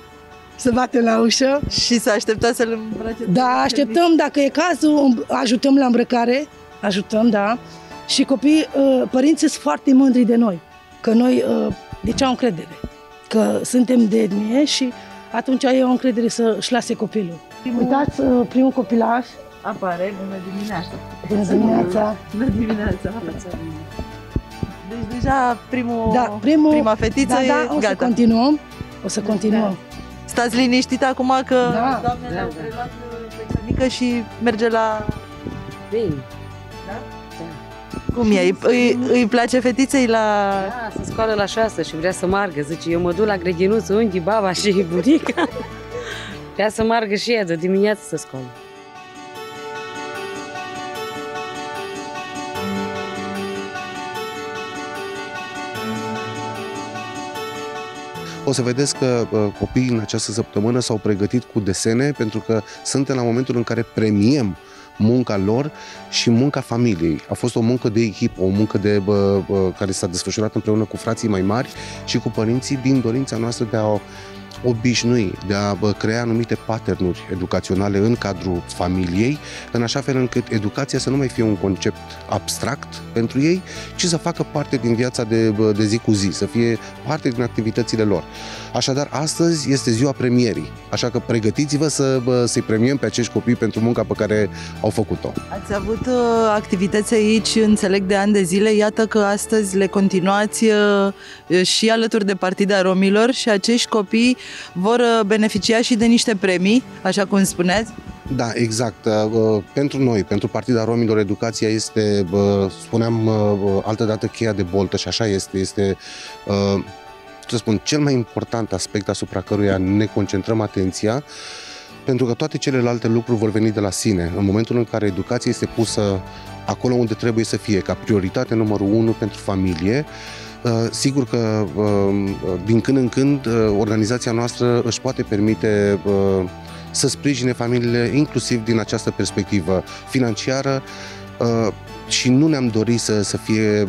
să batem la ușă. Și să așteptați să-l îmbrace. Da, așteptăm, dacă e cazul, ajutăm la îmbrăcare, ajutăm, da. Și copiii, părinții sunt foarte mândri de noi, că noi, deci au încredere, că suntem de etnie și atunci ei au încredere să-și lase copilul. Primul... Uitați, primul copilaș apare, bună dimineața! Bună dimineața! Bună dimineața! Deci deja primul, da, primul, prima fetiță da, da, e o gata. Să continuăm, o să continuăm. Da. Stați liniștit acum că da, doamnele da, au preluat da. mică și merge la... Bine! Da? Da. Cum e? Îi, îi place fetiței la... Da, se scoală la șasă și vrea să margă, zice, eu mă duc la Greghinuță, unghii, baba și bunica. Vrea să margă și ea, de dimineață să scoală. O să vedeți că copiii în această săptămână s-au pregătit cu desene, pentru că suntem la momentul în care premiem munca lor și munca familiei. A fost o muncă de echipă, o muncă de, bă, bă, care s-a desfășurat împreună cu frații mai mari și cu părinții din dorința noastră de a obișnui, de a bă, crea anumite patternuri educaționale în cadrul familiei, în așa fel încât educația să nu mai fie un concept abstract pentru ei, ci să facă parte din viața de, bă, de zi cu zi, să fie parte din activitățile lor. Așadar, astăzi este ziua premierii, așa că pregătiți-vă să, să-i premiem pe acești copii pentru munca pe care au făcut-o. Ați avut uh, activități aici, înțeleg, de ani de zile, iată că astăzi le continuați uh, și alături de Partida Romilor și acești copii vor beneficia și de niște premii, așa cum spuneați? Da, exact. Pentru noi, pentru Partida Romilor, educația este, spuneam altădată, cheia de boltă și așa este, este, să spun, cel mai important aspect asupra căruia ne concentrăm atenția, pentru că toate celelalte lucruri vor veni de la sine. În momentul în care educația este pusă acolo unde trebuie să fie, ca prioritate numărul unu pentru familie, sigur că din când în când organizația noastră își poate permite să sprijine familiile inclusiv din această perspectivă financiară și nu ne-am dorit să, să fie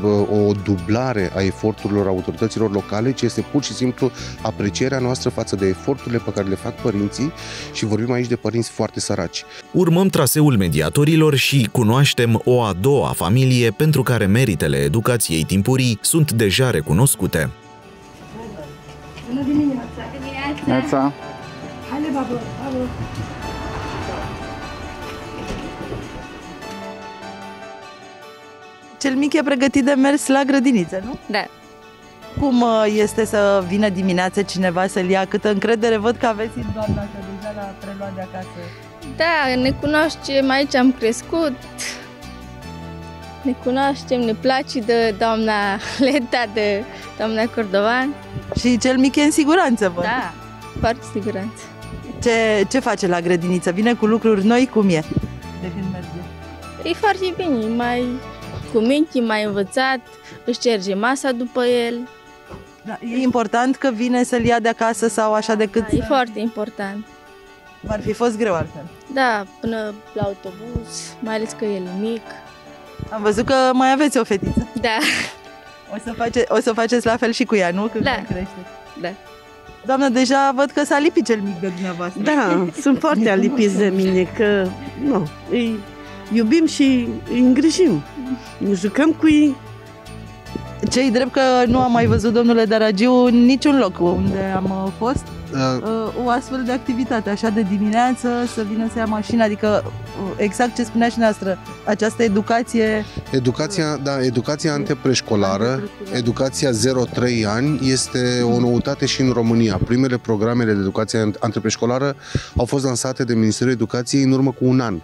o dublare a eforturilor autorităților locale, ci este pur și simplu aprecierea noastră față de eforturile pe care le fac părinții și vorbim aici de părinți foarte săraci. Urmăm traseul mediatorilor și cunoaștem o a doua familie pentru care meritele educației timpurii sunt deja recunoscute. Bună dimineața! Bună dimineața! Haide, babă! Babă! Cel mic e pregătit de mers la grădiniță, nu? Da. Cum este să vină dimineața cineva să-l ia? Câtă încredere văd că aveți în doamna, că deja l-a preluat de acasă. Da, ne cunoaștem, aici am crescut, ne cunoaștem, ne place de doamna Leta, de doamna Cordovan. Și cel mic e în siguranță, văd. Da, foarte siguranță. Ce, ce face la grădiniță? Vine cu lucruri noi? Cum e? De când merge? E foarte bine, mai... cu minții, mai învățat, își cerge masa după el. Da, e important că vine să-l ia de acasă sau așa decât... Da, e foarte important. Ar fi fost greu altfel. Da, până la autobuz, mai ales că el e mic. Am văzut că mai aveți o fetiță. Da. O să, face, o să faceți la fel și cu ea, nu? Când da. Crește. Da. Doamnă, deja văd că s-a lipit cel mic de dumneavoastră. Da, sunt foarte alipiți de mine, că nu, îi iubim și îi îngrijim. Ne jucăm cu ei. Ce-i drept că nu am mai văzut, domnule Daragiu, în niciun loc unde am fost, o astfel de activitate, așa de dimineață, să vină să ia mașina, adică exact ce spunea și noastră, această educație... Educația, da, educația antepreșcolară, educația zero trei ani, este o noutate și în România. Primele programele de educație antepreșcolară au fost lansate de Ministerul Educației în urmă cu un an.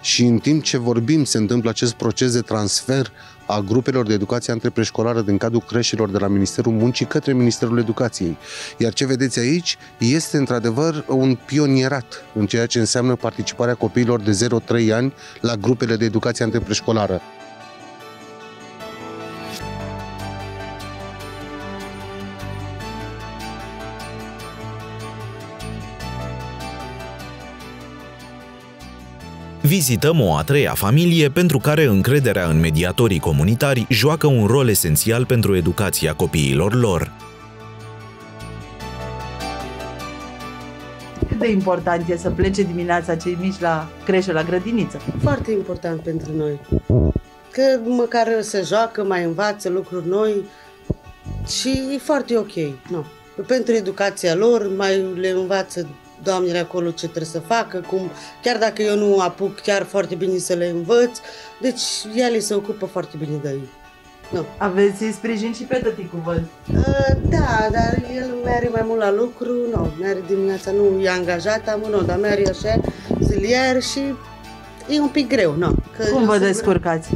Și în timp ce vorbim, se întâmplă acest proces de transfer a grupelor de educație antepreșcolară din cadrul creșelor de la Ministerul Muncii către Ministerul Educației. Iar ce vedeți aici este într-adevăr un pionierat în ceea ce înseamnă participarea copiilor de zero trei ani la grupele de educație antepreșcolară. Vizităm o a treia familie pentru care încrederea în mediatorii comunitari joacă un rol esențial pentru educația copiilor lor. Cât de important e să plece dimineața cei mici la creșă, la grădiniță? Foarte important pentru noi. Că măcar se joacă, mai învață lucruri noi și e foarte ok. No. Pentru educația lor mai le învață doamnele acolo ce trebuie să facă, cum, chiar dacă eu nu apuc chiar foarte bine să le învăț, deci ele se ocupă foarte bine de ei. Nu. Aveți sprijin și pe tăticul văd? Da, dar el merge mai mult la lucru, nu, merge dimineața, nu e angajat, am nu, dar merge așa, zilier și e un pic greu, nu. Cum vă descurcați?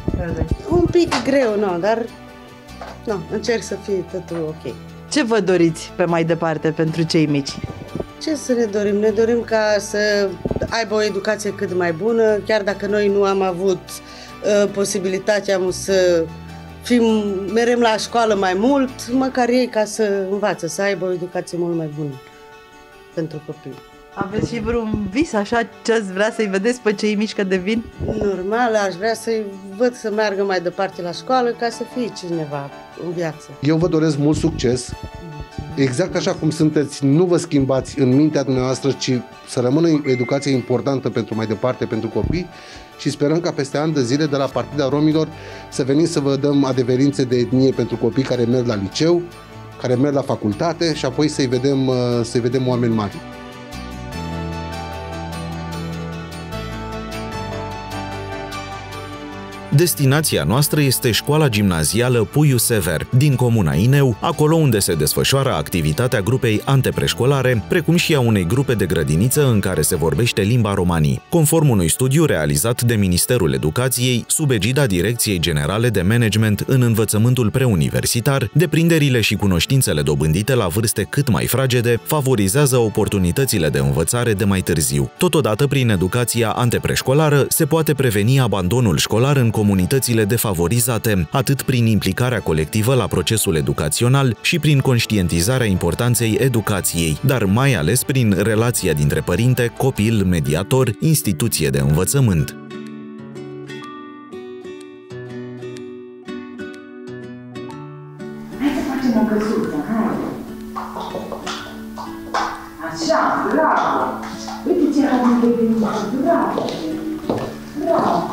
Un pic greu, nu, dar nu, încerc să fie totul ok. Ce vă doriți pe mai departe pentru cei mici? Ce să ne dorim? Ne dorim ca să aibă o educație cât mai bună, chiar dacă noi nu am avut uh, posibilitatea să fim merem la școală mai mult, măcar ei ca să învață, să aibă o educație mult mai bună pentru copii. Aveți și vreun vis așa? Ce ați vrea să-i vedeți pe cei mici că devin? Normal, aș vrea să-i văd să meargă mai departe la școală ca să fie cineva în viață. Eu vă doresc mult succes! Exact așa cum sunteți, nu vă schimbați în mintea dumneavoastră, ci să rămână educația importantă pentru mai departe, pentru copii, și sperăm ca peste ani de zile de la Partida Romilor să venim să vă dăm adeverințe de etnie pentru copii care merg la liceu, care merg la facultate și apoi să-i vedem, să-i vedem oameni mari. Destinația noastră este școala gimnazială Puiu Sever, din comuna Ineu, acolo unde se desfășoară activitatea grupei antepreșcolare, precum și a unei grupe de grădiniță în care se vorbește limba romanii, conform unui studiu realizat de Ministerul Educației, sub egida Direcției Generale de Management în Învățământul Preuniversitar. Deprinderile și cunoștințele dobândite la vârste cât mai fragede favorizează oportunitățile de învățare de mai târziu. Totodată, prin educația antepreșcolară, se poate preveni abandonul școlar în comunitățile defavorizate, atât prin implicarea colectivă la procesul educațional și prin conștientizarea importanței educației, dar mai ales prin relația dintre părinte, copil, mediator, instituție de învățământ. Hai să facem o căsuță, hai! Așa, bravo! Uite ce am devenit, bravo! Bravo!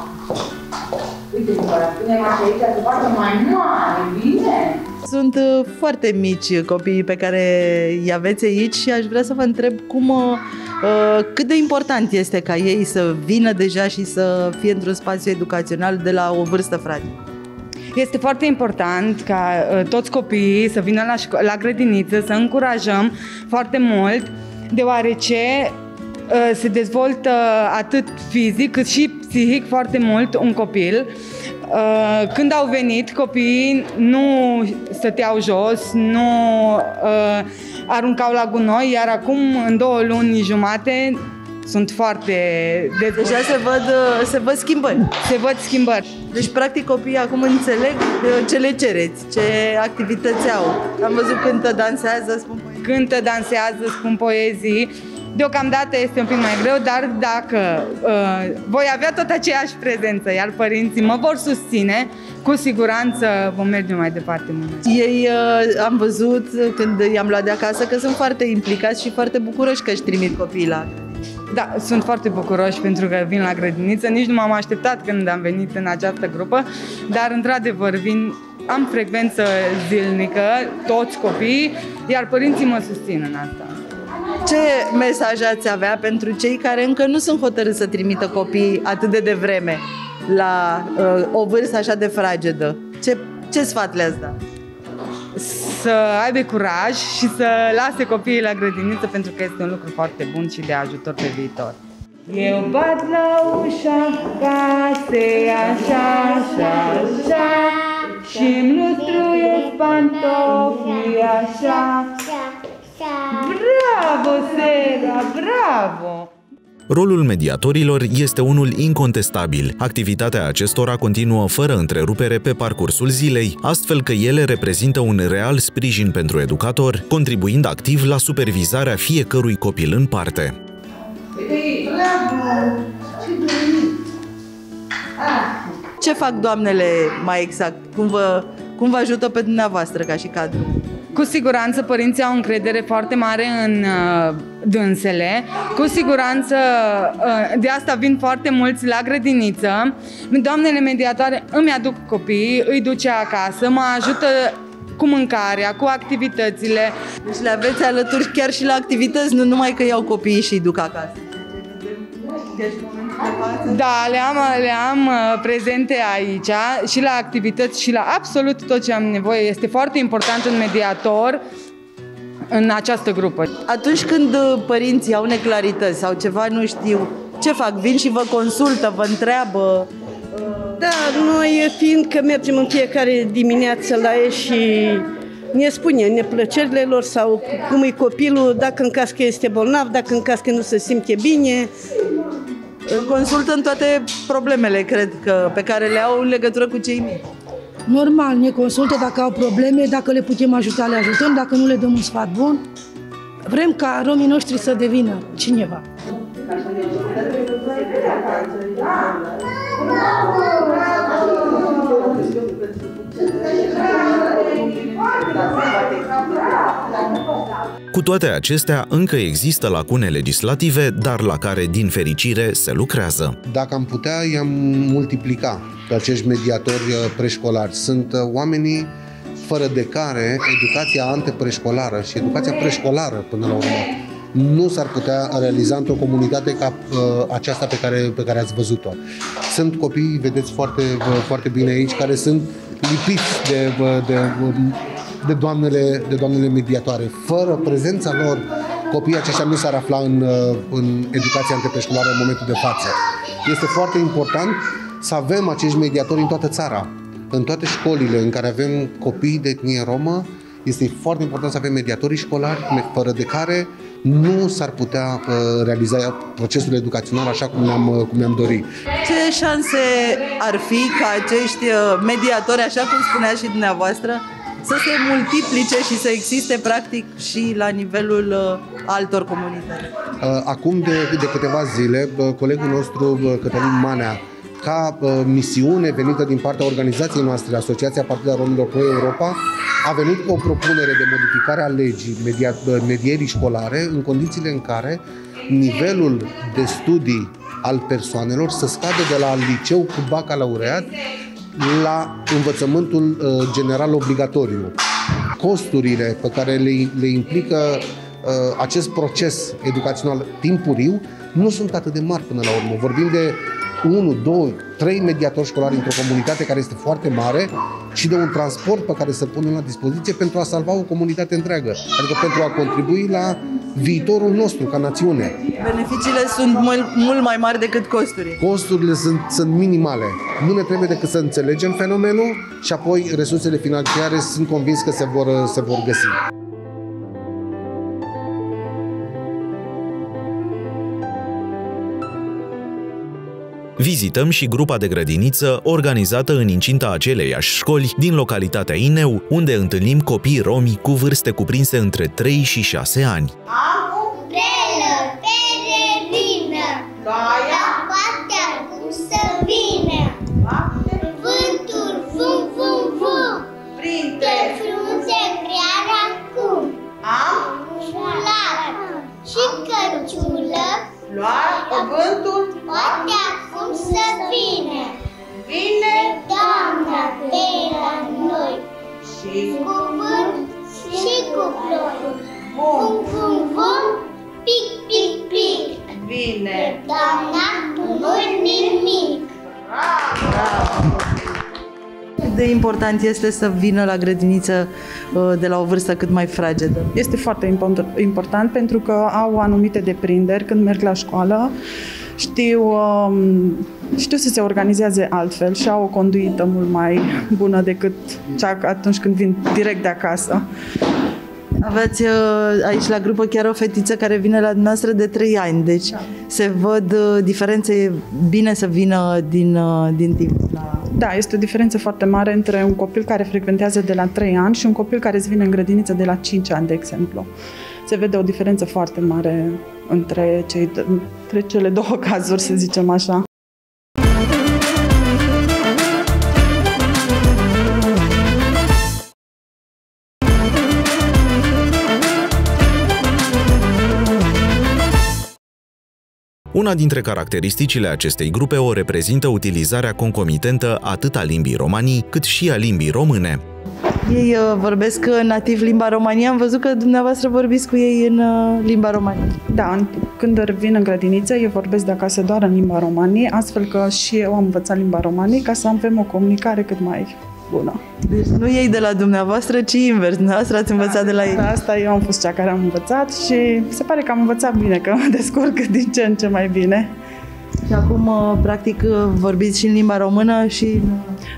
Uite, punem așa aici, să facă mai mare, bine? Sunt foarte mici copiii pe care îi aveți aici și aș vrea să vă întreb cum, cât de important este ca ei să vină deja și să fie într-un spațiu educațional de la o vârstă fragedă. Este foarte important ca toți copiii să vină la, la grădiniță, să încurajăm foarte mult, deoarece se dezvoltă atât fizic cât și psihic foarte mult un copil. Când au venit, copiii nu stăteau jos, nu aruncau la gunoi, iar acum, în două luni jumate, sunt foarte... Deja se văd, se văd schimbări. Se văd schimbări. Deci, practic, copiii acum înțeleg ce le cereți, ce activități au. Am văzut cântă, dansează, spun poezii. Cântă, dansează, spun poezii. Deocamdată este un pic mai greu, dar dacă uh, voi avea tot aceeași prezență, iar părinții mă vor susține, cu siguranță vom merge mai departe. Ei uh, am văzut când i-am luat de acasă că sunt foarte implicați și foarte bucuroși că își trimit copiii la... Da, sunt foarte bucuroși pentru că vin la grădiniță, nici nu m-am așteptat când am venit în această grupă, dar într-adevăr vin... Am frecvență zilnică, toți copiii, iar părinții mă susțin în asta. Ce mesaj ați avea pentru cei care încă nu sunt hotărâți să trimită copiii atât de devreme la uh, o vârstă așa de fragedă? Ce, ce sfat le-ați da? Să aibă curaj și să lase copiii la grădiniță, pentru că este un lucru foarte bun și de ajutor pe viitor. Eu bat la ușa casei așa, așa, așa, și-mi lustruiesc pantofii așa. Bravo, Sera, bravo! Rolul mediatorilor este unul incontestabil. Activitatea acestora continuă fără întrerupere pe parcursul zilei, astfel că ele reprezintă un real sprijin pentru educator, contribuind activ la supervizarea fiecărui copil în parte. Ce fac doamnele mai exact? Cum vă, cum vă ajută pe dumneavoastră ca și cadru? Cu siguranță părinții au încredere foarte mare în uh, dânsele, cu siguranță uh, de asta vin foarte mulți la grădiniță. Doamnele mediatoare îmi aduc copiii, îi duce acasă, mă ajută cu mâncarea, cu activitățile. Deci le aveți alături chiar și la activități, nu numai că iau copiii și îi duc acasă. Da, le am, le am prezente aici și la activități și la absolut tot ce am nevoie. Este foarte important un mediator în această grupă. Atunci când părinții au neclarități sau ceva nu știu, ce fac? Vin și vă consultă, vă întreabă? Da, noi fiind că mergem în fiecare dimineață la ei și ne spune neplăcerile lor sau cum e copilul, dacă în caz că este bolnav, dacă în caz că nu se simte bine. Consultă în toate problemele, cred că, pe care le au în legătură cu cei mici. Normal, ne consultă dacă au probleme, dacă le putem ajuta, le ajutăm, dacă nu le dăm un sfat bun. Vrem ca romii noștri să devină cineva. Cu toate acestea, încă există lacune legislative, dar la care, din fericire, se lucrează. Dacă am putea, i-am multiplica pe acești mediatori preșcolari. Sunt oamenii fără de care educația antepreșcolară și educația preșcolară, până la urmă, nu s-ar putea realiza într-o comunitate ca aceasta pe care, pe care ați văzut-o. Sunt copii, vedeți foarte, foarte bine aici, care sunt lipiți de, de, de, doamnele, de doamnele mediatoare. Fără prezența lor, copiii aceștia nu s-ar afla în, în educația antepreșcolară în momentul de față. Este foarte important să avem acești mediatori în toată țara, în toate școlile în care avem copii de etnie romă. Este foarte important să avem mediatorii școlari, fără de care nu s-ar putea realiza procesul educațional așa cum ne-am cum ne-am dorit. Ce șanse ar fi ca acești mediatori, așa cum spunea și dumneavoastră, să se multiplice și să existe practic și la nivelul altor comunități? Acum de, de câteva zile, colegul nostru Cătălin Manea, ca misiune venită din partea organizației noastre, Asociația Partida Romilor Pro-Europa, a venit cu o propunere de modificare a legii medierii școlare în condițiile în care nivelul de studii al persoanelor să scadă de la liceu cu bacalaureat la învățământul general obligatoriu. Costurile pe care le, le implică acest proces educațional timpuriu nu sunt atât de mari până la urmă. Vorbim de unu, doi, trei mediatori școlari într-o comunitate care este foarte mare și de un transport pe care se pune la dispoziție pentru a salva o comunitate întreagă, adică pentru a contribui la viitorul nostru ca națiune. Beneficiile sunt mult, mult mai mari decât costurile. Costurile sunt, sunt minimale. Nu ne trebuie decât să înțelegem fenomenul și apoi resursele financiare sunt convins că se vor, se vor găsi. Vizităm și grupa de grădiniță organizată în incinta aceleiași școli din localitatea Ineu, unde întâlnim copii romi cu vârste cuprinse între trei și șase ani. Am umbrelă pe revină, la partea cum să vină, vântul vum, vum, vum, printre frunze prea acum. Am fulat și căciulă, luat vântul, partea cum să vină, vine Doamna pe la noi, și cu vânt și cu ploi, cum, cum, vom, Pic, pic, pic. Bine. Doamna, nu-i nimic. Bravo! Cât de important este să vină la grădiniță de la o vârstă cât mai fragedă? Este foarte important pentru că au anumite deprinderi când merg la școală. Știu, știu să se organizeze altfel și au o conduită mult mai bună decât cea atunci când vin direct de acasă. Aveți aici la grupă chiar o fetiță care vine la dumneavoastră de trei ani, deci da, se văd diferențe, e bine să vină din, din timp. Da, este o diferență foarte mare între un copil care frecventează de la trei ani și un copil care îți vine în grădiniță de la cinci ani, de exemplu. Se vede o diferență foarte mare între, cei, între cele două cazuri, să zicem așa. Una dintre caracteristicile acestei grupe o reprezintă utilizarea concomitentă atât a limbii romanii, cât și a limbii române. Ei uh, vorbesc nativ limba România. Am văzut că dumneavoastră vorbiți cu ei în uh, limba România. Da, în, când vin în grădiniță, eu vorbesc de acasă doar în limba România, astfel că și eu am învățat limba România ca să avem o comunicare cât mai bună. Deci nu ei de la dumneavoastră, ci invers. Dumneavoastră ați învățat da, de la ei. Asta eu am fost cea care am învățat și se pare că am învățat bine, că mă descurc din ce în ce mai bine. Și acum, practic, vorbiți și în limba română și...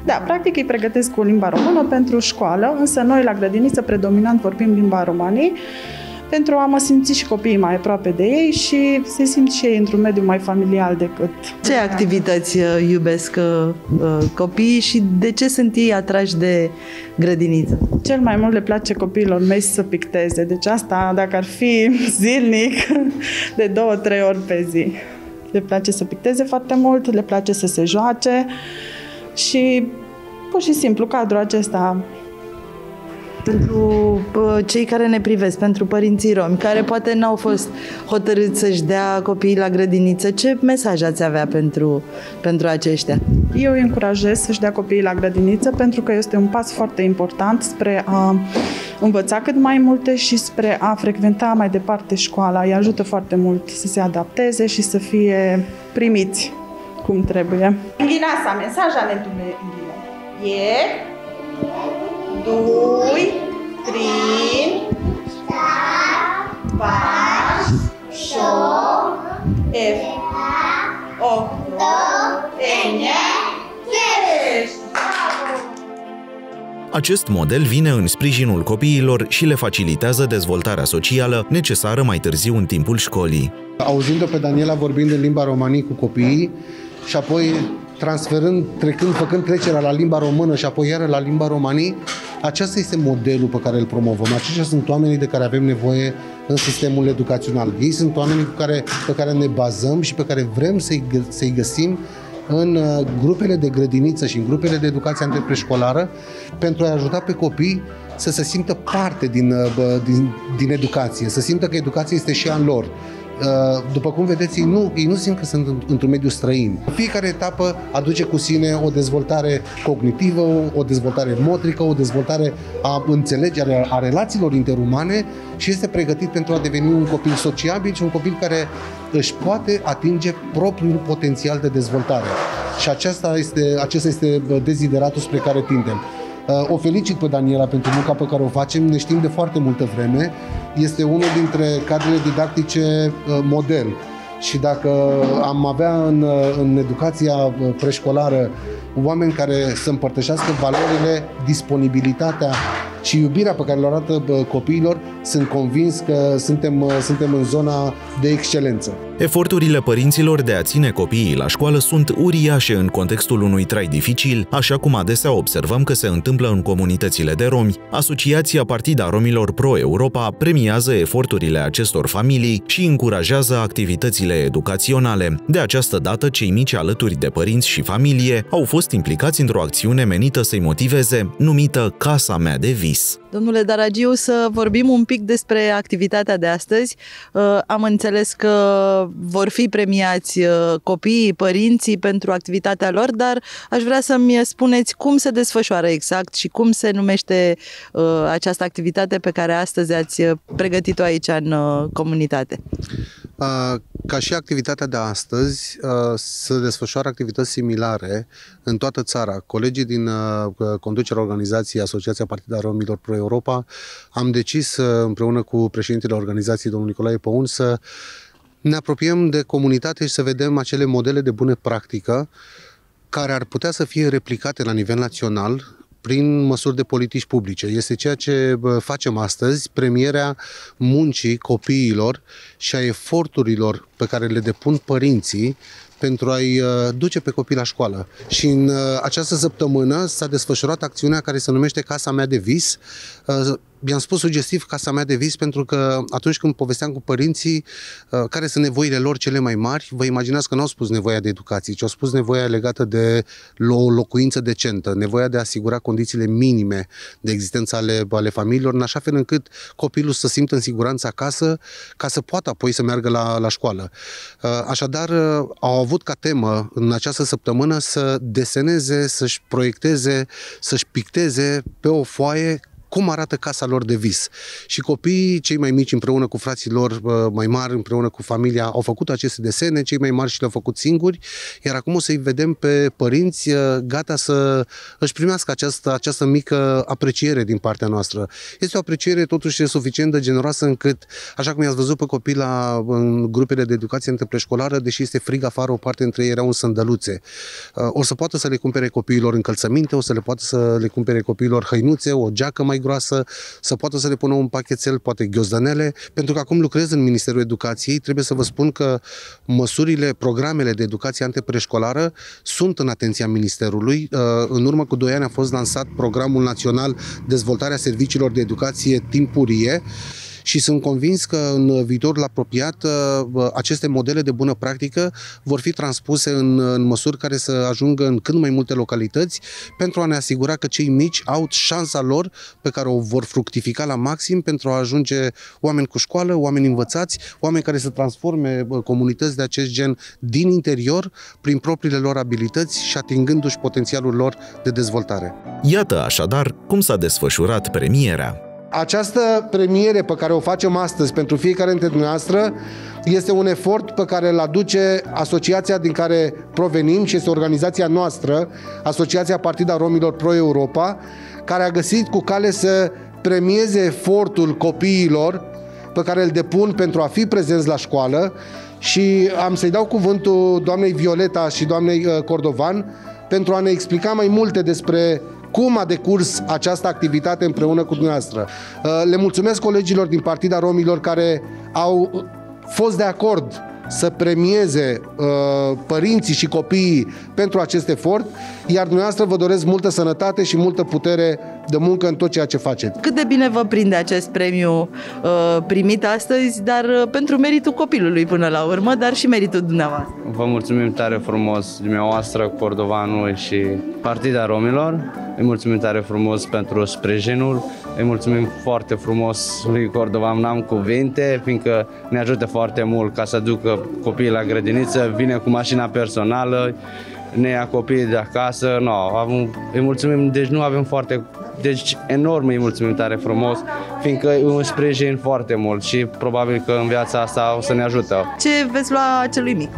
Da, practic îi pregătesc cu limba română pentru școală, însă noi la grădiniță predominant vorbim limba romanii pentru a mă simți și copiii mai aproape de ei și se simt și ei într-un mediu mai familial decât... Ce activități iubesc copiii și de ce sunt ei atrași de grădiniță? Cel mai mult le place copiilor mei să picteze, deci asta dacă ar fi zilnic, de două, trei ori pe zi. Le place să picteze foarte mult, le place să se joace și pur și simplu cadrul acesta. Pentru cei care ne privesc, pentru părinții romi, care poate n-au fost hotărâți să-și dea copiii la grădiniță, ce mesaj ați avea pentru, pentru aceștia? Eu îi încurajez să-și dea copiii la grădiniță pentru că este un pas foarte important spre a învăța cât mai multe și spre a frecventa mai departe școala. Îi ajută foarte mult să se adapteze și să fie primiți cum trebuie. Înghinața, mesajul meu. E... doi, trei, patru, șapte, F, opt, nouă, zece. Acest model vine în sprijinul copiilor și le facilitează dezvoltarea socială necesară mai târziu în timpul școlii. Auzind-o pe Daniela vorbind în limba romanii cu copiii și apoi transferând, trecând, făcând trecerea la limba română și apoi iară la limba romanii, acesta este modelul pe care îl promovăm. Aceștia sunt oamenii de care avem nevoie în sistemul educațional. Ei sunt oamenii pe care, pe care ne bazăm și pe care vrem să-i, să-i găsim în grupele de grădiniță și în grupele de educație antepreșcolară pentru a ajuta pe copii să se simtă parte din, din, din educație, să simtă că educația este și a lor. După cum vedeți, ei nu, ei nu simt că sunt într-un mediu străin. Fiecare etapă aduce cu sine o dezvoltare cognitivă, o dezvoltare motrică, o dezvoltare a înțelegerii, a relațiilor interumane și este pregătit pentru a deveni un copil sociabil și un copil care își poate atinge propriul potențial de dezvoltare. Și acesta este, acesta este dezideratul spre care tindem. O felicit pe Daniela pentru munca pe care o facem, ne știm de foarte multă vreme, este unul dintre cadrele didactice model și dacă am avea în, în educația preșcolară oameni care să împărtășească valorile, disponibilitatea și iubirea pe care le arată copiilor, sunt convins că suntem, suntem în zona de excelență. Eforturile părinților de a ține copiii la școală sunt uriașe în contextul unui trai dificil, așa cum adesea observăm că se întâmplă în comunitățile de romi. Asociația Partida Romilor Pro-Europa premiază eforturile acestor familii și încurajează activitățile educaționale. De această dată, cei mici alături de părinți și familie au fost implicați într-o acțiune menită să-i motiveze, numită Casa mea de vis. Domnule Daragiu, să vorbim un pic despre activitatea de astăzi. Am înțeles că vor fi premiați copiii, părinții pentru activitatea lor, dar aș vrea să-mi spuneți cum se desfășoară exact și cum se numește această activitate pe care astăzi ați pregătit-o aici în comunitate. Ca și activitatea de astăzi, se desfășoară activități similare în toată țara. Colegii din conducerea organizației Asociația Partida Romilor Pro-Europa am decis împreună cu președintele organizației, domnul Nicolae Păun, să ne apropiem de comunitate și să vedem acele modele de bună practică care ar putea să fie replicate la nivel național prin măsuri de politici publice. Este ceea ce facem astăzi, premierea muncii copiilor și a eforturilor pe care le depun părinții pentru a-i duce pe copii la școală. Și în această săptămână s-a desfășurat acțiunea care se numește Casa mea de vis. Mi-am spus sugestiv Casa mea de vis pentru că atunci când povesteam cu părinții care sunt nevoile lor cele mai mari, vă imaginați că nu au spus nevoia de educație, ci au spus nevoia legată de o locuință decentă, nevoia de a asigura condițiile minime de existență ale, ale familiilor, în așa fel încât copilul să simtă în siguranță acasă, ca să poată apoi să meargă la, la școală. Așadar, au avut ca temă în această săptămână să deseneze, să-și proiecteze, să-și picteze pe o foaie cum arată casa lor de vis. Și copiii, cei mai mici împreună cu frații lor mai mari, împreună cu familia, au făcut aceste desene, cei mai mari și le-au făcut singuri, iar acum o să-i vedem pe părinți gata să își primească această, această mică apreciere din partea noastră. Este o apreciere totuși suficient de generoasă încât, așa cum i-ați văzut pe copii la, în grupele de educație întrepreșcolară, deși este frig afară, o parte dintre ei erau în sandăluțe. O să poată să le cumpere copiilor încălțăminte, o să le poată să le cumpere copiilor hăinuțe, o geacă mai groasă, să poată să le pună un pachetel, poate ghiozdanele, pentru că acum lucrez în Ministerul Educației. Trebuie să vă spun că măsurile, programele de educație antepreșcolară sunt în atenția Ministerului. În urmă cu doi ani a fost lansat Programul Național Dezvoltarea Serviciilor de Educație Timpurie și sunt convins că în viitorul apropiat aceste modele de bună practică vor fi transpuse în, în măsuri care să ajungă în cât mai multe localități pentru a ne asigura că cei mici au șansa lor pe care o vor fructifica la maxim pentru a ajunge oameni cu școală, oameni învățați, oameni care să transforme comunități de acest gen din interior prin propriile lor abilități și atingându-și potențialul lor de dezvoltare. Iată așadar cum s-a desfășurat premierea. Această premiere pe care o facem astăzi pentru fiecare dintre dumneavoastră este un efort pe care îl aduce asociația din care provenim și este organizația noastră, Asociația Partida Romilor Pro-Europa, care a găsit cu cale să premieze efortul copiilor pe care îl depun pentru a fi prezenți la școală și am să-i dau cuvântul doamnei Violeta și doamnei Cordovan pentru a ne explica mai multe despre cum a decurs această activitate împreună cu dumneavoastră. Le mulțumesc colegilor din Partida Romilor care au fost de acord să premieze părinții și copiii pentru acest efort, iar dumneavoastră vă doresc multă sănătate și multă putere de muncă în tot ceea ce faceți. Cât de bine vă prinde acest premiu primit astăzi, dar pentru meritul copilului până la urmă, dar și meritul dumneavoastră. Vă mulțumim tare frumos dumneavoastră, Cordovanul și Partida Romilor. Îi mulțumim tare frumos pentru sprijinul. Îi mulțumim foarte frumos lui Cordovan, n-am cuvinte, fiindcă ne ajută foarte mult ca să ducă copiii la grădiniță, vine cu mașina personală, ne ia copiii de acasă, no, avem, îi mulțumim, deci nu avem foarte, deci enorm îi mulțumim tare frumos, fiindcă e un sprijin foarte mult și probabil că în viața asta o să ne ajută. Ce veți lua celui mic?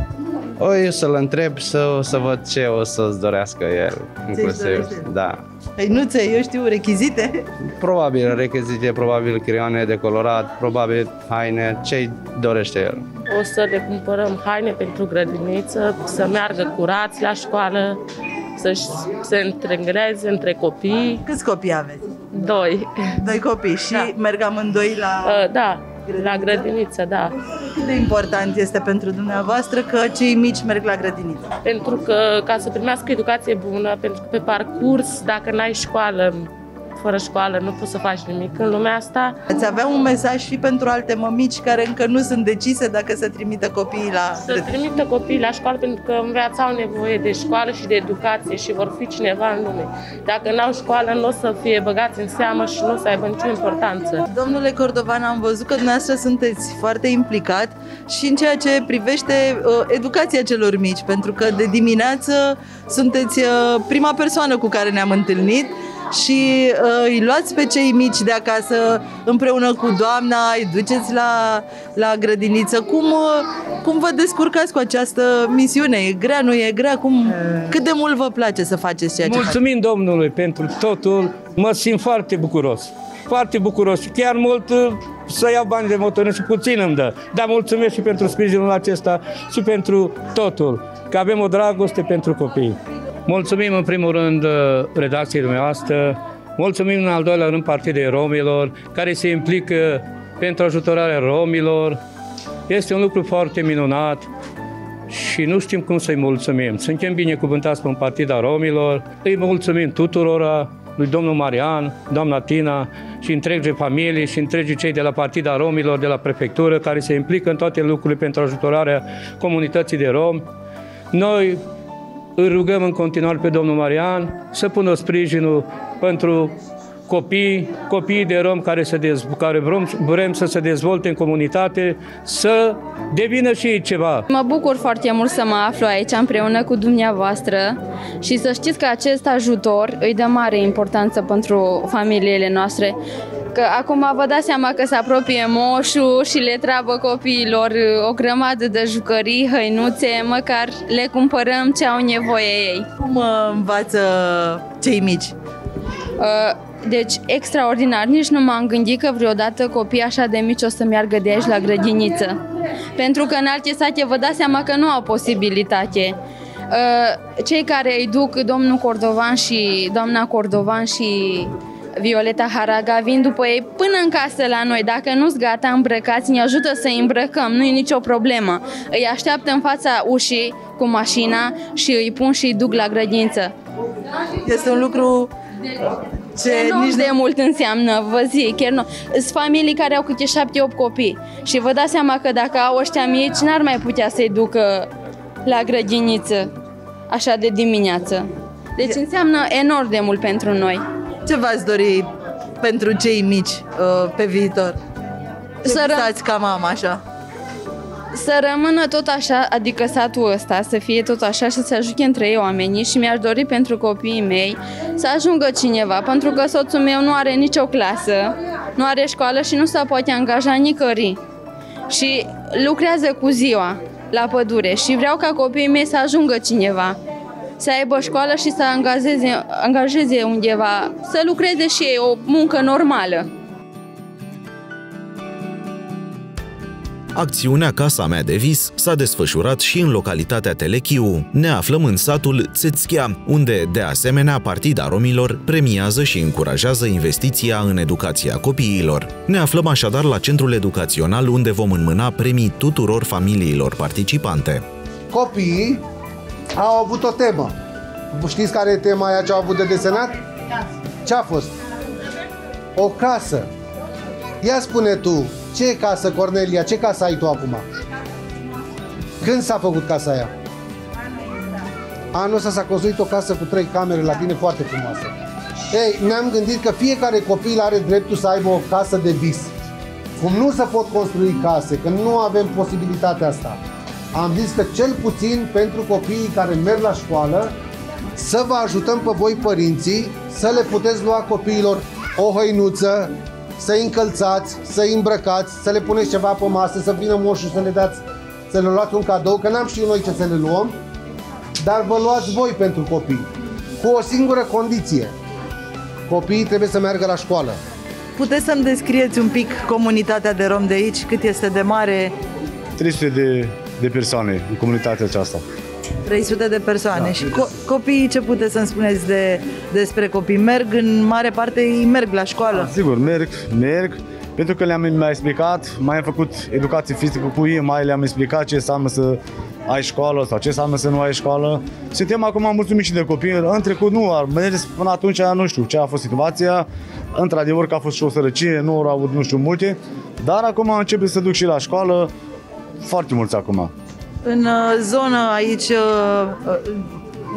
O, eu să-l întreb, să, să văd ce o să-ți dorească el, inclusiv, da. Hăinuțe, eu știu, rechizite? Probabil rechizite, probabil creioane de colorat, probabil haine, ce-i dorește el. O să le cumpărăm haine pentru grădiniță, să meargă curați la școală, să se întregreze între copii. Câți copii aveți? Doi. Doi copii și da. Merg amândoi la... Da. La grădiniță, da. Cât de important este pentru dumneavoastră că cei mici merg la grădiniță? Pentru că ca să primească educație bună, pentru că pe parcurs, dacă n-ai școală fără școală, nu poți să faci nimic în lumea asta. Ați avea un mesaj și pentru alte mămici care încă nu sunt decise dacă să trimită copiii la... Să trimită copiii la școală, pentru că în viața au nevoie de școală și de educație și vor fi cineva în lume. Dacă n-au școală, nu o să fie băgați în seamă și nu o să aibă nicio importanță. Domnule Cordovan, am văzut că dumneavoastră sunteți foarte implicat și în ceea ce privește educația celor mici, pentru că de dimineață sunteți prima persoană cu care ne-am întâlnit și uh, îi luați pe cei mici de acasă împreună cu doamna, îi duceți la, la grădiniță. Cum, uh, cum vă descurcați cu această misiune? E grea, nu e grea? Cum, cât de mult vă place să faceți ceea ce Mulțumim faci? Domnului pentru totul. Mă simt foarte bucuros. Foarte bucuros. Chiar mult să iau bani de motorist și puțin îmi dă. Dar mulțumesc și pentru sprijinul acesta și pentru totul. Că avem o dragoste pentru copii. Mulțumim în primul rând redacției dumneavoastră, mulțumim în al doilea rând Partidei Romilor, care se implică pentru ajutorarea romilor. Este un lucru foarte minunat și nu știm cum să-i mulțumim. Suntem binecuvântați în Partida Romilor, îi mulțumim tuturora, lui domnul Marian, doamna Tina și întregii familii și întregii cei de la Partida Romilor, de la prefectură, care se implică în toate lucrurile pentru ajutorarea comunității de romi. Noi îl rugăm în continuare pe domnul Marian să pună sprijinul pentru copii, copiii de rom care, se care vrem să se dezvolte în comunitate, să devină și ei ceva. Mă bucur foarte mult să mă aflu aici împreună cu dumneavoastră și să știți că acest ajutor îi dă mare importanță pentru familiile noastre. Că acum vă dați seama că se apropie moșul și le treabă copiilor o grămadă de jucării, hăinuțe, măcar le cumpărăm ce au nevoie ei. Cum învață cei mici? Deci, extraordinar, nici nu m-am gândit că vreodată copii așa de mici o să meargă de aici la grădiniță. Pentru că în alte sate vă dați seama că nu au posibilitate. Cei care îi duc, domnul Cordovan și doamna Cordovan și Violeta Haraga, vin după ei până în casă la noi. Dacă nu-s gata îmbrăcați, ne ajută să îi îmbrăcăm, nu e nicio problemă. Îi așteaptă în fața ușii cu mașina și îi pun și îi duc la grădință. Este un lucru ce nici de mult înseamnă, vă zic, chiar nu. Sunt familii care au câte șapte-opt copii și vă dați seama că dacă au ăștia mici, n-ar mai putea să-i ducă la grădiniță așa de dimineață. Deci înseamnă enorm de mult pentru noi. Ce v-ați dori pentru cei mici uh, pe viitor? Să rămânați ca mama așa. Să rămână tot așa, adică satul ăsta, să fie tot așa și să se ajute între ei oamenii și mi-aș dori pentru copiii mei să ajungă cineva, pentru că soțul meu nu are nicio clasă, nu are școală și nu se poate angaja nicăieri. Și lucrează cu ziua la pădure și vreau ca copiii mei să ajungă cineva. Să aibă școală și să angajeze, angajeze undeva, să lucreze și ei o muncă normală. Acțiunea Casa mea de vis s-a desfășurat și în localitatea Telechiu. Ne aflăm în satul Țețchea, unde, de asemenea, Partida Romilor premiază și încurajează investiția în educația copiilor. Ne aflăm așadar la centrul educațional, unde vom înmâna premii tuturor familiilor participante. Copiii au avut o temă. Știți care e tema aia ce au avut de desenat? Ce a fost? O casă. Ia spune tu, ce casă, Cornelia, ce casă ai tu acum? Când s-a făcut casa aia? Anul ăsta s-a construit o casă cu trei camere la tine foarte frumoasă. Ei, ne-am gândit că fiecare copil are dreptul să aibă o casă de vis. Cum nu se pot construi case, că nu avem posibilitatea asta. Am zis că cel puțin pentru copiii care merg la școală să vă ajutăm pe voi părinții să le puteți lua copiilor o hăinuță, să-i încălțați, să-i îmbrăcați, să le puneți ceva pe masă, să vină moșul să le dați, să le luați un cadou, că n-am știut noi ce să le luăm, dar vă luați voi pentru copii, cu o singură condiție. Copiii trebuie să meargă la școală. Puteți să-mi descrieți un pic comunitatea de rom de aici, cât este de mare? trei sute de... de persoane în comunitatea aceasta. trei sute de persoane. Da. Și co copiii, ce puteți să-mi spuneți de, despre copii? Merg în mare parte, ei merg la școală? Da, sigur, merg, merg, pentru că le-am mai explicat, mai am făcut educație fizică cu ei, mai le-am explicat ce înseamnă să ai școală sau ce înseamnă să nu ai școală. Suntem acum mulțumiți și de copii. În trecut nu, până atunci nu știu ce a fost situația. Într-adevăr că a fost și o sărăcie, nu au avut nu știu multe, dar acum începe să duc și la școală foarte mulți acum. În zonă aici,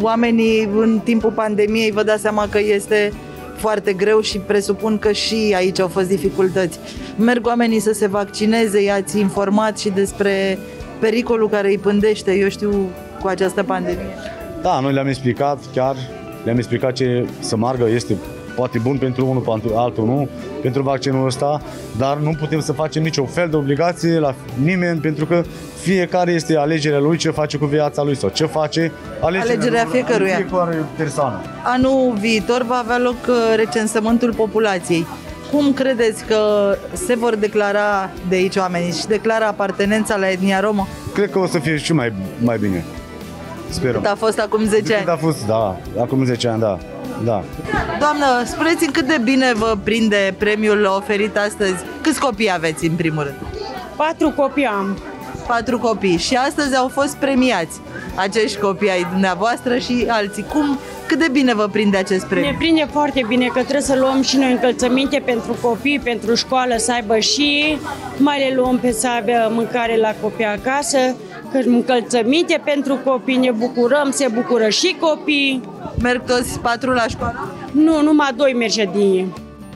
oamenii în timpul pandemiei vă dați seama că este foarte greu și presupun că și aici au fost dificultăți. Merg oamenii să se vaccineze, i-ați informat și despre pericolul care îi pândește, eu știu, cu această pandemie? Da, noi le-am explicat chiar, le-am explicat ce să margă este poate bun pentru unul, pentru altul nu, pentru vaccinul ăsta, dar nu putem să facem niciun fel de obligație la nimeni, pentru că fiecare este alegerea lui ce face cu viața lui sau ce face alegerea, alegerea fiecăruia. Fiecare persoană. Anul viitor va avea loc recensământul populației. Cum credeți că se vor declara de aici oamenii și declara apartenența la etnia romă? Cred că o să fie și mai, mai bine. Sperăm. Cât a fost acum zece ani? Cât a fost, da, acum zece ani, da. Da. Doamnă, spuneți-mi cât de bine vă prinde premiul oferit astăzi? Câți copii aveți în primul rând? Patru copii am. Patru copii și astăzi au fost premiați acești copii ai dumneavoastră și alții. Cum, cât de bine vă prinde acest premiu? Ne prinde foarte bine că trebuie să luăm și noi încălțăminte pentru copii, pentru școală să aibă și mai le luăm pe să aibă mâncare la copii acasă, că încălțăminte pentru copii, ne bucurăm, se bucură și copii. Merg toți patru la școală? Nu, numai doi merge din ei.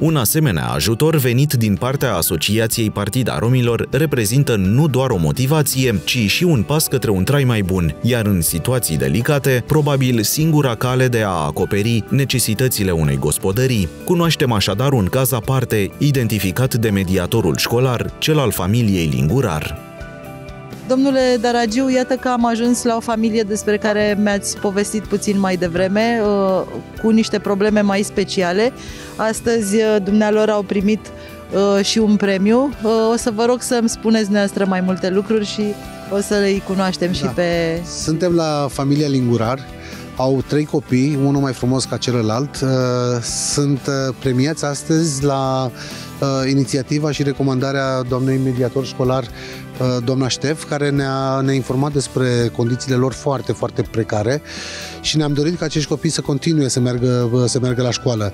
Un asemenea ajutor venit din partea Asociației Partida Romilor reprezintă nu doar o motivație, ci și un pas către un trai mai bun, iar în situații delicate, probabil singura cale de a acoperi necesitățile unei gospodării. Cunoaștem așadar un caz aparte, identificat de mediatorul școlar, cel al familiei Lingurar. Domnule Daragiu, iată că am ajuns la o familie despre care mi-ați povestit puțin mai devreme, cu niște probleme mai speciale. Astăzi dumnealor au primit și un premiu. O să vă rog să-mi spuneți dumneavoastră mai multe lucruri și o să le cunoaștem și da. pe... Suntem la familia Lingurar. Au trei copii, unul mai frumos ca celălalt. Sunt premiați astăzi la inițiativa și recomandarea doamnei mediator școlar, doamna Ștef, care ne-a ne-a informat despre condițiile lor foarte, foarte precare și ne-am dorit ca acești copii să continue să meargă, să meargă la școală.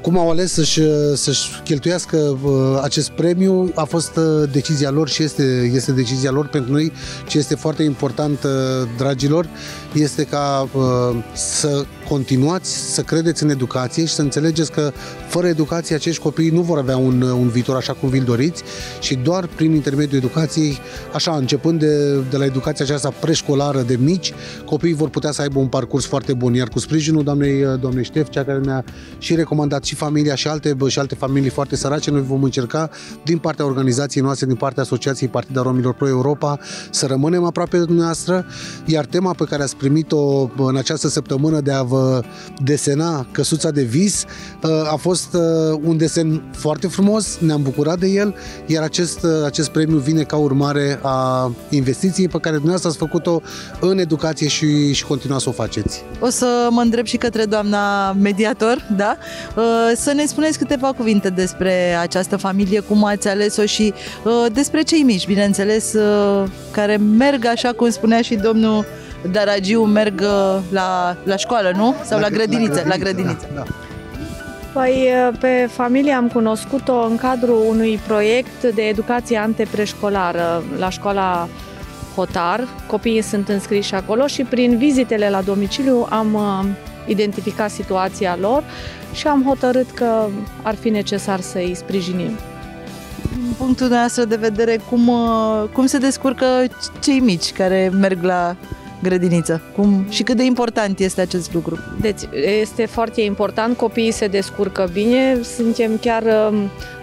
Cum au ales să-și să-și cheltuiască acest premiu a fost decizia lor și este, este decizia lor. Pentru noi ce este foarte important, dragilor, este ca să continuați să credeți în educație și să înțelegeți că fără educație acești copii nu vor avea un, un viitor așa cum vi-l doriți și doar prin intermediul educației, așa, începând de, de la educația aceasta preșcolară de mici, copiii vor putea să aibă un parcurs foarte bun. Iar cu sprijinul doamnei, doamnei Ștef, cea care ne-a și recomandat și familia și alte, și alte familii foarte sărace, noi vom încerca din partea organizației noastre, din partea Asociației Partida Romilor Pro-Europa, să rămânem aproape de dumneavoastră, iar tema pe care ați primit-o în această săptămână de a vă desena Căsuța de vis a fost un desen foarte frumos, ne-am bucurat de el, iar acest, acest premiu vine ca urmare a investiției pe care dumneavoastră ați făcut-o în educație și, și continuați să o faceți. O să mă îndrept și către doamna mediator, da? Să ne spuneți câteva cuvinte despre această familie, cum ați ales-o și despre cei mici, bineînțeles, care merg, așa cum spunea și domnul Daragiu, merg la, la școală, nu? Sau la, la grădiniță? La grădiniță, da, da. Păi, pe familie am cunoscut-o în cadrul unui proiect de educație antepreșcolară la școala Hotar. Copiii sunt înscriși acolo și prin vizitele la domiciliu am identificat situația lor și am hotărât că ar fi necesar să îi sprijinim. Din punctul noastră de vedere, cum, cum se descurcă cei mici care merg la grădiniță? Cum și cât de important este acest lucru? Deci, este foarte important, copiii se descurcă bine, suntem chiar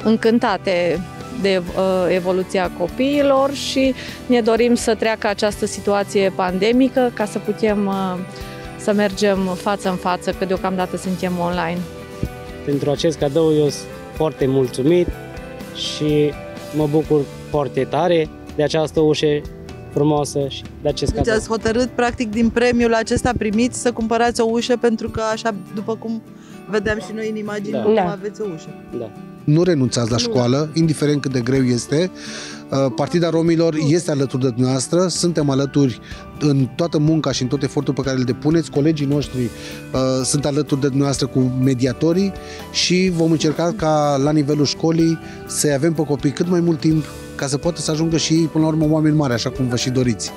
încântate de evoluția copiilor și ne dorim să treacă această situație pandemică ca să putem să mergem față în față, că deocamdată suntem online. Pentru acest cadou eu sunt foarte mulțumit și mă bucur foarte tare de această ușă frumoasă și de acest cadou. Deci ați hotărât, practic, din premiul acesta primit să cumpărați o ușă pentru că, așa după cum Vedeam și noi în imagine da. cum da. aveți o ușă. Da. Nu renunțați la școală, indiferent cât de greu este. Partida Romilor este alături de dumneavoastră, suntem alături în toată munca și în tot efortul pe care îl depuneți. Colegii noștri uh, sunt alături de dumneavoastră cu mediatorii și vom încerca ca la nivelul școlii să-i avem pe copii cât mai mult timp ca să poată să ajungă și ei până la urmă oameni mari, așa cum vă și doriți.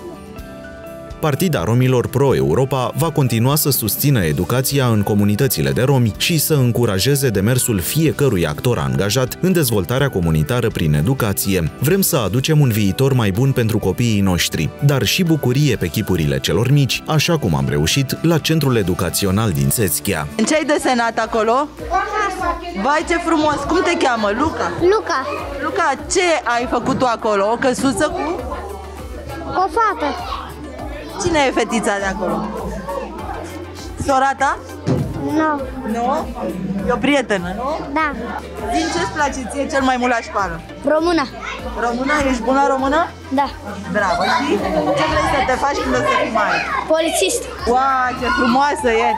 Partida Romilor Pro-Europa va continua să susțină educația în comunitățile de romi și să încurajeze demersul fiecărui actor angajat în dezvoltarea comunitară prin educație. Vrem să aducem un viitor mai bun pentru copiii noștri, dar și bucurie pe chipurile celor mici, așa cum am reușit la Centrul Educațional din Seschia. Ce ai desenat acolo? O casă. Vai, ce frumos! Cum te cheamă? Luca? Luca. Luca, ce ai făcut tu acolo? O căsuță cu? O fată. Cine e fetița de acolo? Sora ta? Nu. Nu? E o prietenă, nu? Da. Din ce-ți place ție cel mai mult la școală? Română. Română? Ești bună română? Da. Bravo. Și ce vrei să te faci când o să fii mare? Polițist. Wow, ce frumoasă e!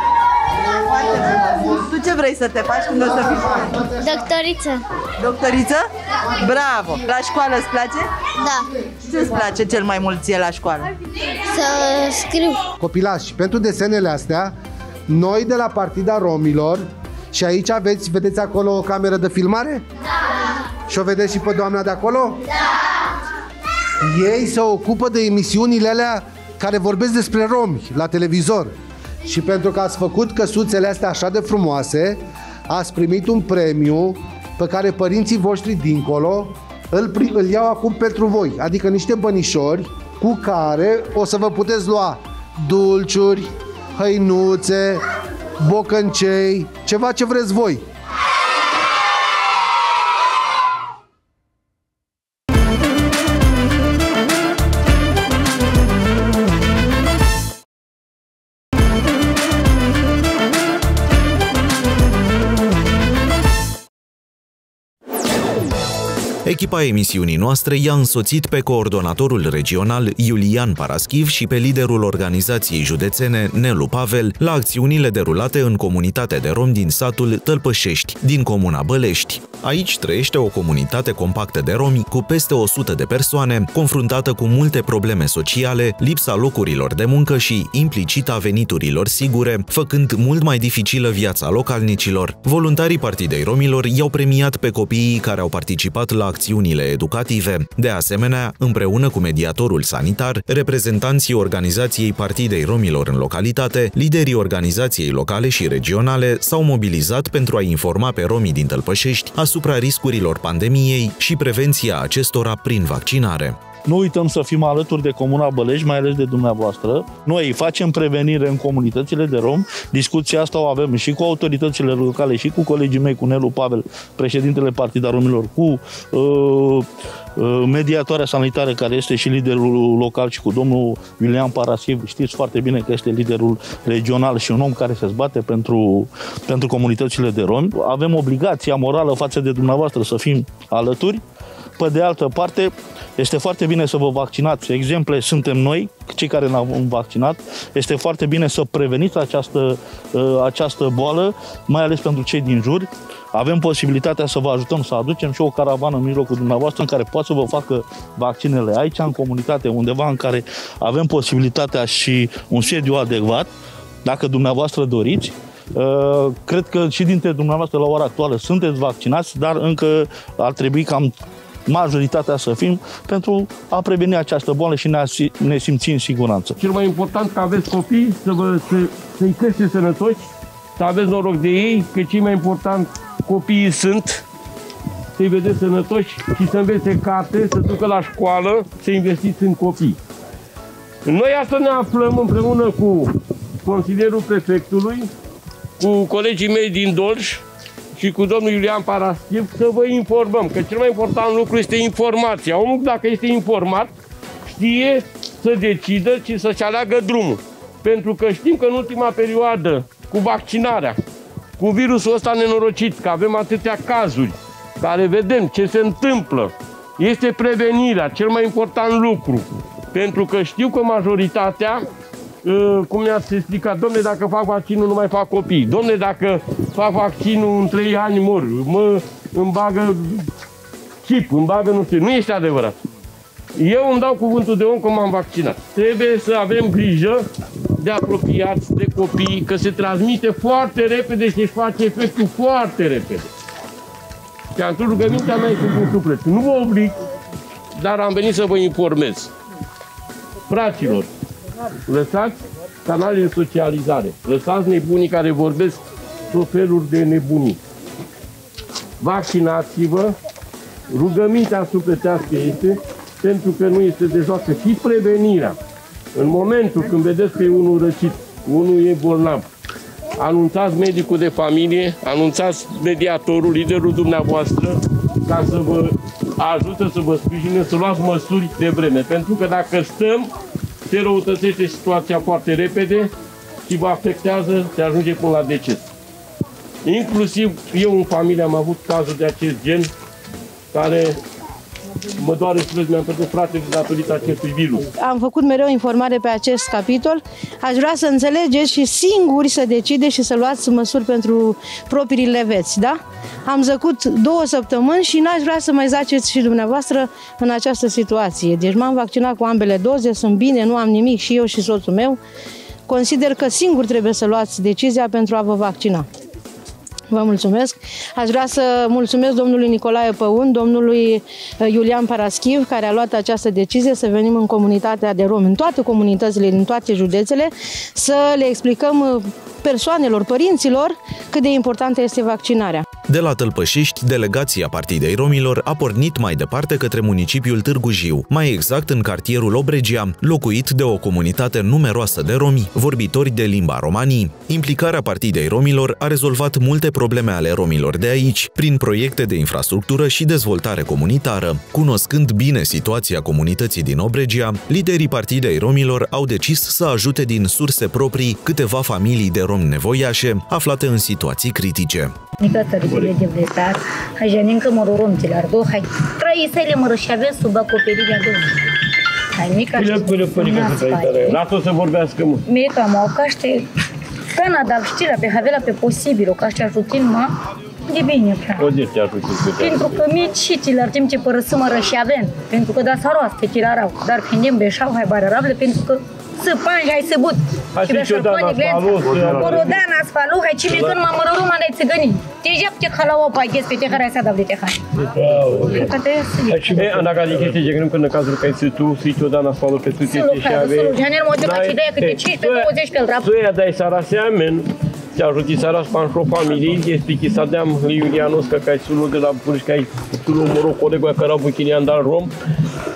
Foarte frumoasă. Tu ce vrei să te faci când o să fii mare? Doctoriță. Doctoriță? Bravo. La școală îți place? Da. Ce-ți place cel mai mult ție la școală? Să scriu. Copilași, pentru desenele astea, noi de la Partida Romilor, și aici aveți, vedeți acolo o cameră de filmare? Da! Și o vedeți și pe doamna de acolo? Da! Ei se ocupă de emisiunile alea care vorbesc despre romi la televizor. Și pentru că ați făcut căsuțele astea așa de frumoase, ați primit un premiu pe care părinții voștri dincolo îl, prim, îl iau acum pentru voi. Adică niște bănișori cu care o să vă puteți lua dulciuri, hăinuțe, bocăncei, ceva ce vreți voi. Echipa emisiunii noastre i-a însoțit pe coordonatorul regional Iulian Paraschiv și pe liderul organizației județene Nelu Pavel la acțiunile derulate în comunitatea de romi din satul Tălpășești, din comuna Bălești. Aici trăiește o comunitate compactă de romi cu peste o sută de persoane, confruntată cu multe probleme sociale, lipsa locurilor de muncă și implicit a veniturilor sigure, făcând mult mai dificilă viața localnicilor. Voluntarii Partidei Romilor i-au premiat pe copiii care au participat la acțiunile educative. De asemenea, împreună cu mediatorul sanitar, reprezentanții organizației Partidei Romilor în localitate, liderii organizației locale și regionale s-au mobilizat pentru a informa pe romii din Tălpășești asupra riscurilor pandemiei și prevenția acestora prin vaccinare. Nu uităm să fim alături de Comuna Bălești, mai ales de dumneavoastră. Noi facem prevenire în comunitățile de rom. Discuția asta o avem și cu autoritățile locale și cu colegii mei, cu Nelu Pavel, președintele Partida Romilor, cu uh, uh, mediatoarea sanitară care este și liderul local și cu domnul Iulian Paraschiv. Știți foarte bine că este liderul regional și un om care se zbate pentru, pentru comunitățile de rom. Avem obligația morală față de dumneavoastră să fim alături. Pe de altă parte, este foarte bine să vă vaccinați. Exemple suntem noi, cei care ne-am vaccinat. Este foarte bine să preveniți această, această boală, mai ales pentru cei din jur. Avem posibilitatea să vă ajutăm, să aducem și o caravană în mijlocul dumneavoastră în care poate să vă facă vaccinele aici, în comunitate, undeva în care avem posibilitatea și un sediu adecvat, dacă dumneavoastră doriți. Cred că și dintre dumneavoastră la ora actuală sunteți vaccinați, dar încă ar trebui cam majoritatea să fim, pentru a preveni această boală și ne, ne simți în siguranță. Cel mai important că aveți copii, să vă, să, să-i creșteți sănătoși, să aveți noroc de ei, că cei mai important copiii sunt, să-i vedeți sănătoși și să învețe carte, să ducă la școală, să investiți în copii. Noi asta ne aflăm împreună cu consilierul prefectului, cu colegii mei din Dolj, și cu domnul Iulian Paraschiv să vă informăm, că cel mai important lucru este informația. Omul, dacă este informat, știe să decidă și să-și aleagă drumul. Pentru că știm că în ultima perioadă, cu vaccinarea, cu virusul ăsta nenorocit, că avem atâtea cazuri, care vedem ce se întâmplă, este prevenirea, cel mai important lucru. Pentru că știu că majoritatea cum ne-ați explicat, domne, dacă fac vaccinul nu mai fac copii, domne, dacă fac vaccinul în trei ani mor, mă, îmi bagă chip, îmi bagă nu știu, nu este adevărat. Eu îmi dau cuvântul de om că m-am vaccinat. Trebuie să avem grijă de apropiați, de copii, că se transmite foarte repede și își face efectul foarte repede. Și atunci rugămintea mea este din suflet. Nu vă oblig, dar am venit să vă informez. Fraților, lăsați canalele de socializare, lăsați nebunii care vorbesc tot felul de nebunii. Vaccinați-vă, rugămintea sufletească este, pentru că nu este de joacă și prevenirea. În momentul când vedeți că e unul răcit, unul e bolnav, anunțați medicul de familie, anunțați mediatorul, liderul dumneavoastră, ca să vă ajute, să vă sprijine, să luați măsuri de vreme. Pentru că dacă stăm, se răutățește situația foarte repede și vă afectează, se ajunge până la deces. Inclusiv eu în familie am avut cazuri de acest gen, care mă doare să mi-am pierdut fratele datorită acestui virus. Am făcut mereu informare pe acest capitol. Aș vrea să înțelegeți și singuri să decideți și să luați măsuri pentru proprii leveți, da? Am zăcut două săptămâni și n-aș vrea să mai zaceți și dumneavoastră în această situație. Deci m-am vaccinat cu ambele doze, sunt bine, nu am nimic și eu și soțul meu. Consider că singur trebuie să luați decizia pentru a vă vaccina. Vă mulțumesc. Aș vrea să mulțumesc domnului Nicolae Păun, domnului Iulian Paraschiv, care a luat această decizie să venim în comunitatea de romi, în toate comunitățile, în toate județele, să le explicăm persoanelor, părinților, cât de importantă este vaccinarea. De la Tălpășești, delegația Partidei Romilor a pornit mai departe către municipiul Târgu Jiu, mai exact în cartierul Obregia, locuit de o comunitate numeroasă de romi, vorbitori de limba romanii. Implicarea Partidei Romilor a rezolvat multe probleme ale romilor de aici, prin proiecte de infrastructură și dezvoltare comunitară. Cunoscând bine situația comunității din Obregia, liderii Partidei Romilor au decis să ajute din surse proprii câteva familii de romi nevoiașe, aflate în situații critice. Lasă-o să vorbească mult. Canada, știrea pe havela pe posibilul, ca și ajutin, mă, e bine. Pentru că micii, ar timp ce părăsăm rășeavem, pentru că da s-a roastă, chilarau, dar când îmi beșau, hai bare rable, pentru că să pangi, hai să but. Și rășăcoane, glență, corodan, asfalu, hai cime când mă mără ruma, n-ai țigănii. Te jep te halau o paghez pe tehara, ai să adavle tehara. E, dacă adică este jegrim când în cazul că ești tu, sii tu, dar n-asfalu pe tu, te și avei. Tu ea dai saraseamen. Te ajuti seara spanșo familiei, este chisadeam Iulianos, că ai sunul de la Burj, că ai sunul moro colegul care au buchinian dar rom,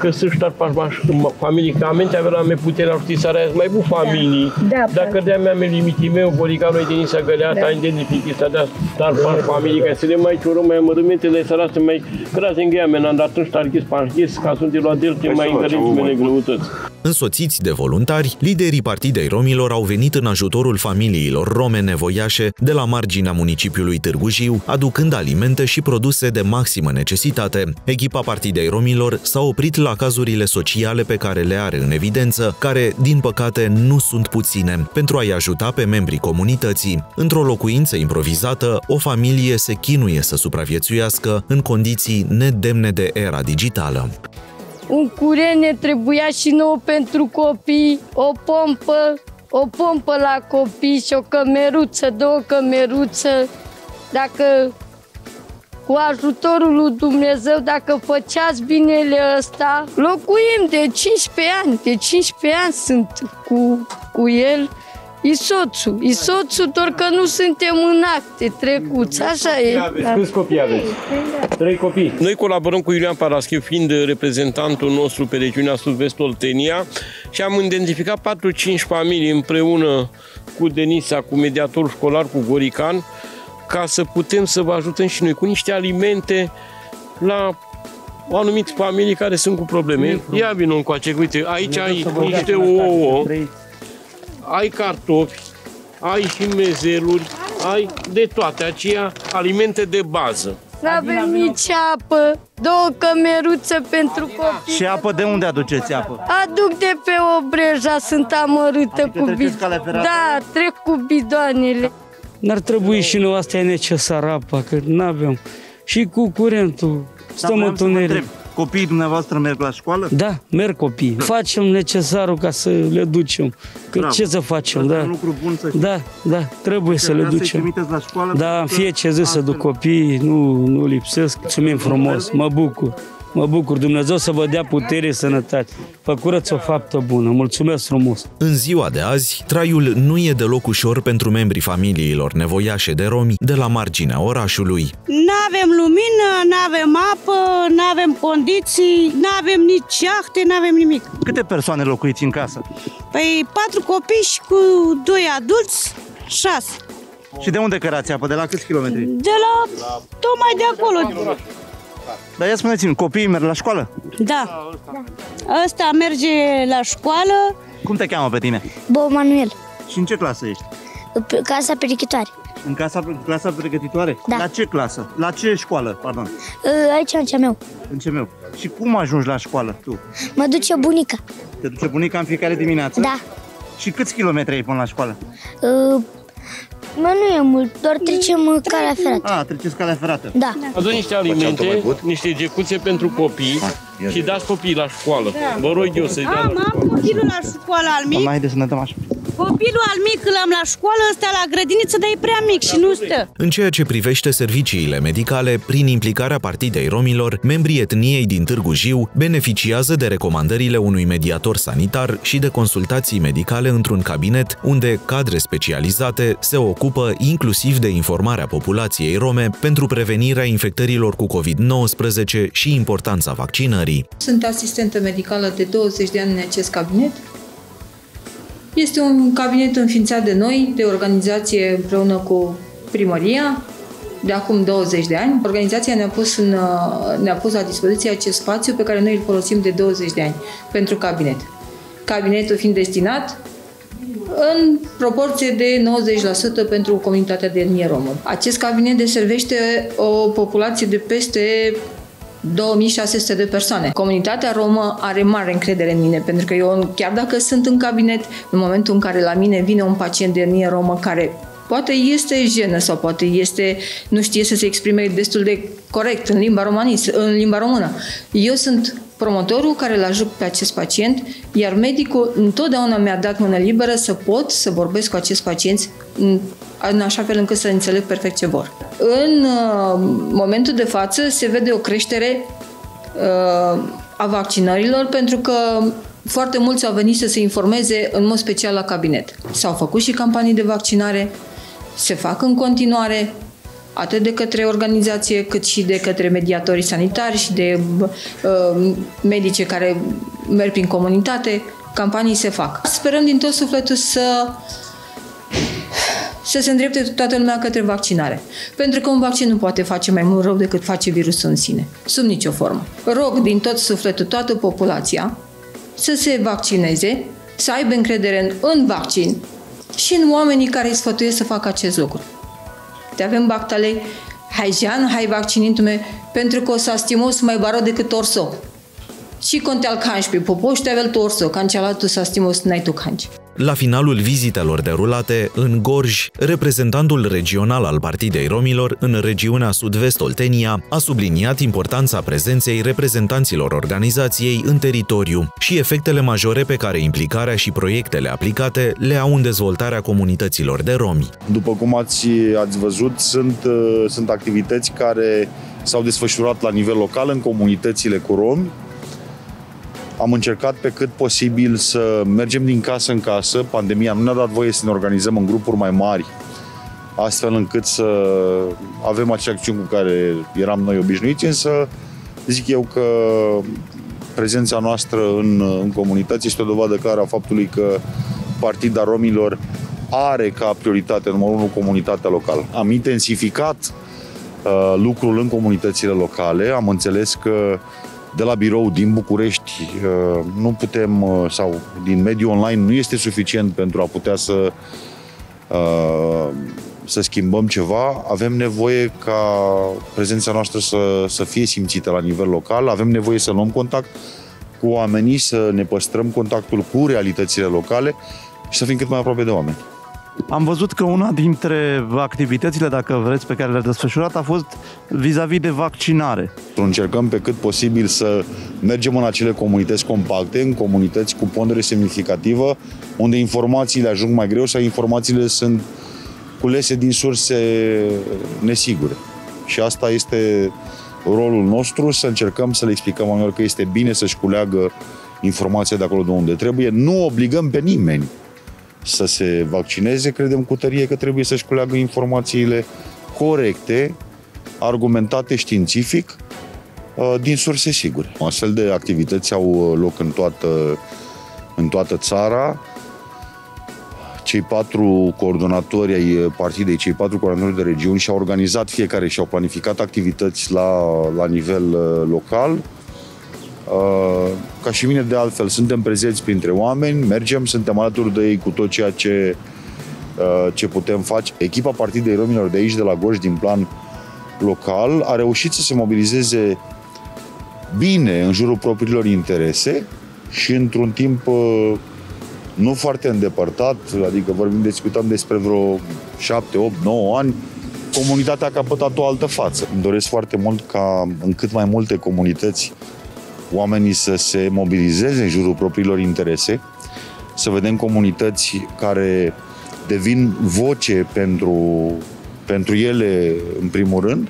că să ștar pașmaș familii, că amente avea la mea puterea ajuti seara mai bu familii, dacă de-a mea mea limitii meu, bolicanul din Isa Găleata, ai identific chisadea dar paș familii, că se le mai ciurăm, mai amărâmente de seara să mai crazi în gheamea, n-am dat atunci targhis pașghis, ca sunt de luat de el, mai întăriți mele greutăți. Însoțiți de voluntari, liderii Partidei Romilor au venit în ajutorul familiilor rome nevoiașe de la marginea municipiului Târgu Jiu, aducând alimente și produse de maximă necesitate. Echipa Partidei Romilor s-a oprit la cazurile sociale pe care le are în evidență, care, din păcate, nu sunt puține, pentru a-i ajuta pe membrii comunității. Într-o locuință improvizată, o familie se chinuie să supraviețuiască în condiții nedemne de era digitală. Un curent ne trebuia și nouă pentru copii, o pompă, o pompă la copii și o cămeruță, două cămeruțe. Dacă cu ajutorul lui Dumnezeu, dacă făceați binele ăsta, locuim de cincisprezece ani, de cincisprezece ani sunt cu, cu el. E soțul, e soțul, doar că nu suntem în acte trecuți, așa e. Câți copii aveți? Trei copii. Noi colaborăm cu Iulian Paraschiv, fiind reprezentantul nostru pe regiunea Sud-Vest Oltenia și am identificat patru cinci familii împreună cu Denisa, cu mediatorul școlar, cu Gorican, ca să putem să vă ajutăm și noi cu niște alimente la anumite familii care sunt cu probleme. Ia vină încoace, uite, aici ai niște ouă. Ai cartofi, ai și mezeluri, ai de toate, aceea alimente de bază. N-avem nici apă, două cămeruțe pentru copii. Și apă de unde aduceți apă? Aduc de pe Obreja, sunt amărâtă adică cu bidoanele. Da, trec cu bidoanele. N-ar trebui și noi, asta e necesar, apa, că n-avem. Și cu curentul, stăm întuneric. Copiii dumneavoastră merg la școală? Da, merg copiii. Facem necesarul ca să le ducem. Că bravo, ce să facem? Da. Un lucru bun să da, da, trebuie că să le ducem. La școală, da, în fiecare zi să duc copiii, nu, nu lipsesc. Mulțumim frumos, mă bucur. Mă bucur, Dumnezeu să vă dea putere, sănătate. Făcurăți o faptă bună, mulțumesc frumos! În ziua de azi, traiul nu e deloc ușor pentru membrii familiilor nevoiașe de romi de la marginea orașului. N-avem lumină, n-avem apă, n-avem condiții, n-avem nici iahte, n-avem nimic. Câte persoane locuiți în casă? Păi patru copii și cu doi adulți, șase. Și de unde cărați apă? De la câți kilometri? De la... tocmai de acolo. Dar ia spuneți-mi, copiii merg la școală? Da. Ăsta merge la școală. Cum te cheamă pe tine? Bă, Manuel. Și în ce clasă ești? În casa pregătitoare. În casa, clasa pregătitoare? Da. La ce clasă? La ce școală, pardon? Aici, în C M U. În C M U. Și cum ajungi la școală tu? Mă duce bunica. Te duce bunica în fiecare dimineață? Da. Și câți kilometri ai până la școală? Uh... Mă, nu e mult, doar trecem calea ferată. A, treceți calea ferată. Da. Aduc niște alimente, niște gecuțe pentru copii și dați copiii la școală. Da. Vă rog eu să-i dau. Am copilul la școală al mic. Mai haideți să ne dăm așa. Copilul al mic l-am la școală, ăsta la grădiniță, dar e prea mic și nu stă. În ceea ce privește serviciile medicale, prin implicarea Partidei Romilor, membrii etniei din Târgu Jiu beneficiază de recomandările unui mediator sanitar și de consultații medicale într-un cabinet unde cadre specializate se ocupă inclusiv de informarea populației rome pentru prevenirea infectărilor cu COVID nouăsprezece și importanța vaccinării. Sunt asistentă medicală de douăzeci de ani în acest cabinet. Este un cabinet înființat de noi, de organizație împreună cu primăria, de acum douăzeci de ani. Organizația ne-a pus, ne-a pus la dispoziție acest spațiu pe care noi îl folosim de douăzeci de ani pentru cabinet. Cabinetul fiind destinat în proporție de nouăzeci la sută pentru comunitatea de etnie romă. Acest cabinet deservește o populație de peste două mii șase sute de persoane. Comunitatea romă are mare încredere în mine, pentru că eu, chiar dacă sunt în cabinet, în momentul în care la mine vine un pacient de etnie romă care poate este jenă sau poate este, nu știe să se exprime destul de corect în limba romanis, în limba română, eu sunt promotorul care îl ajut pe acest pacient, iar medicul întotdeauna mi-a dat mână liberă să pot să vorbesc cu acest pacient în așa fel încât să înțeleg perfect ce vor. În uh, momentul de față se vede o creștere uh, a vaccinărilor, pentru că foarte mulți au venit să se informeze, în mod special la cabinet. S-au făcut și campanii de vaccinare, se fac în continuare, atât de către organizație, cât și de către mediatorii sanitari și de uh, medici care merg prin comunitate. Campanii se fac. Sperăm din tot sufletul să să se îndrepte toată lumea către vaccinare. Pentru că un vaccin nu poate face mai mult rău decât face virusul în sine, sub nicio formă. Rog din tot sufletul toată populația să se vaccineze, să aibă încredere în, în vaccin și în oamenii care îi sfătuiesc să facă acest lucru. Te avem bactalei, hai jean, hai vaccinindu-me, pentru că o să astimos mai bară decât orso. Și conteal canci pe popo și te avel tu orso, cancelatul să astimos n-ai tu canci. La finalul vizitelor derulate, în Gorj, reprezentantul regional al Partidei Romilor în regiunea sud-vest Oltenia a subliniat importanța prezenței reprezentanților organizației în teritoriu și efectele majore pe care implicarea și proiectele aplicate le au în dezvoltarea comunităților de romi. După cum ați, ați văzut, sunt, sunt activități care s-au desfășurat la nivel local în comunitățile cu romi. Am încercat pe cât posibil să mergem din casă în casă. Pandemia nu ne-a dat voie să ne organizăm în grupuri mai mari, astfel încât să avem acele acțiuni cu care eram noi obișnuiți, însă zic eu că prezența noastră în, în comunități este o dovadă clară a faptului că Partida Romilor are ca prioritate numărul unu comunitatea locală. Am intensificat uh, lucrul în comunitățile locale, am înțeles că de la birou din București nu putem, sau din mediul online nu este suficient pentru a putea să să schimbăm ceva, avem nevoie ca prezența noastră să, să fie simțită la nivel local, avem nevoie să luăm contact cu oamenii, să ne păstrăm contactul cu realitățile locale și să fim cât mai aproape de oameni. Am văzut că una dintre activitățile, dacă vreți, pe care le-ați desfășurat a fost vis-a-vis de vaccinare. Încercăm pe cât posibil să mergem în acele comunități compacte, în comunități cu pondere semnificativă, unde informațiile ajung mai greu sau informațiile sunt culese din surse nesigure. Și asta este rolul nostru, să încercăm să le explicăm oamenilor că este bine să-și culeagă informația de acolo de unde trebuie. Nu obligăm pe nimeni să se vaccineze, credem cu tărie că trebuie să-și culeagă informațiile corecte, argumentate științific, din surse sigure. Astfel de activități au loc în toată, în toată țara. Cei patru coordonatori ai partidei, cei patru coordonatori de regiuni și-au organizat fiecare și-au planificat activități la, la nivel local. Ca și mine, de altfel, suntem prezenți printre oameni, mergem, suntem alături de ei cu tot ceea ce, ce putem face. Echipa Partidei Romilor de aici, de la Gorj, din plan local, a reușit să se mobilizeze bine în jurul propriilor interese și într-un timp nu foarte îndepărtat, adică vorbim, discutăm despre vreo șapte, opt, nouă ani, comunitatea a căpătat o altă față. Îmi doresc foarte mult ca în cât mai multe comunități oamenii să se mobilizeze în jurul propriilor interese, să vedem comunități care devin voce pentru, pentru ele, în primul rând.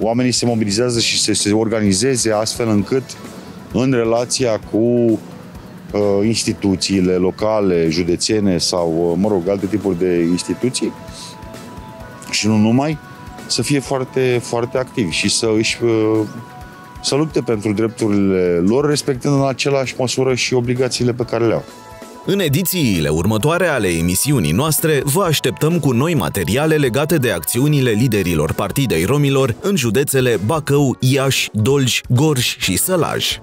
Oamenii se mobilizează și se, se organizeze astfel încât, în relația cu uh, instituțiile locale, județene sau, mă rog, alte tipuri de instituții, și nu numai, să fie foarte, foarte activi și să își... Uh, să lupte pentru drepturile lor, respectând în același măsură și obligațiile pe care le au. În edițiile următoare ale emisiunii noastre, vă așteptăm cu noi materiale legate de acțiunile liderilor Partidei Romilor în județele Bacău, Iași, Dolj, Gorj și Sălaj.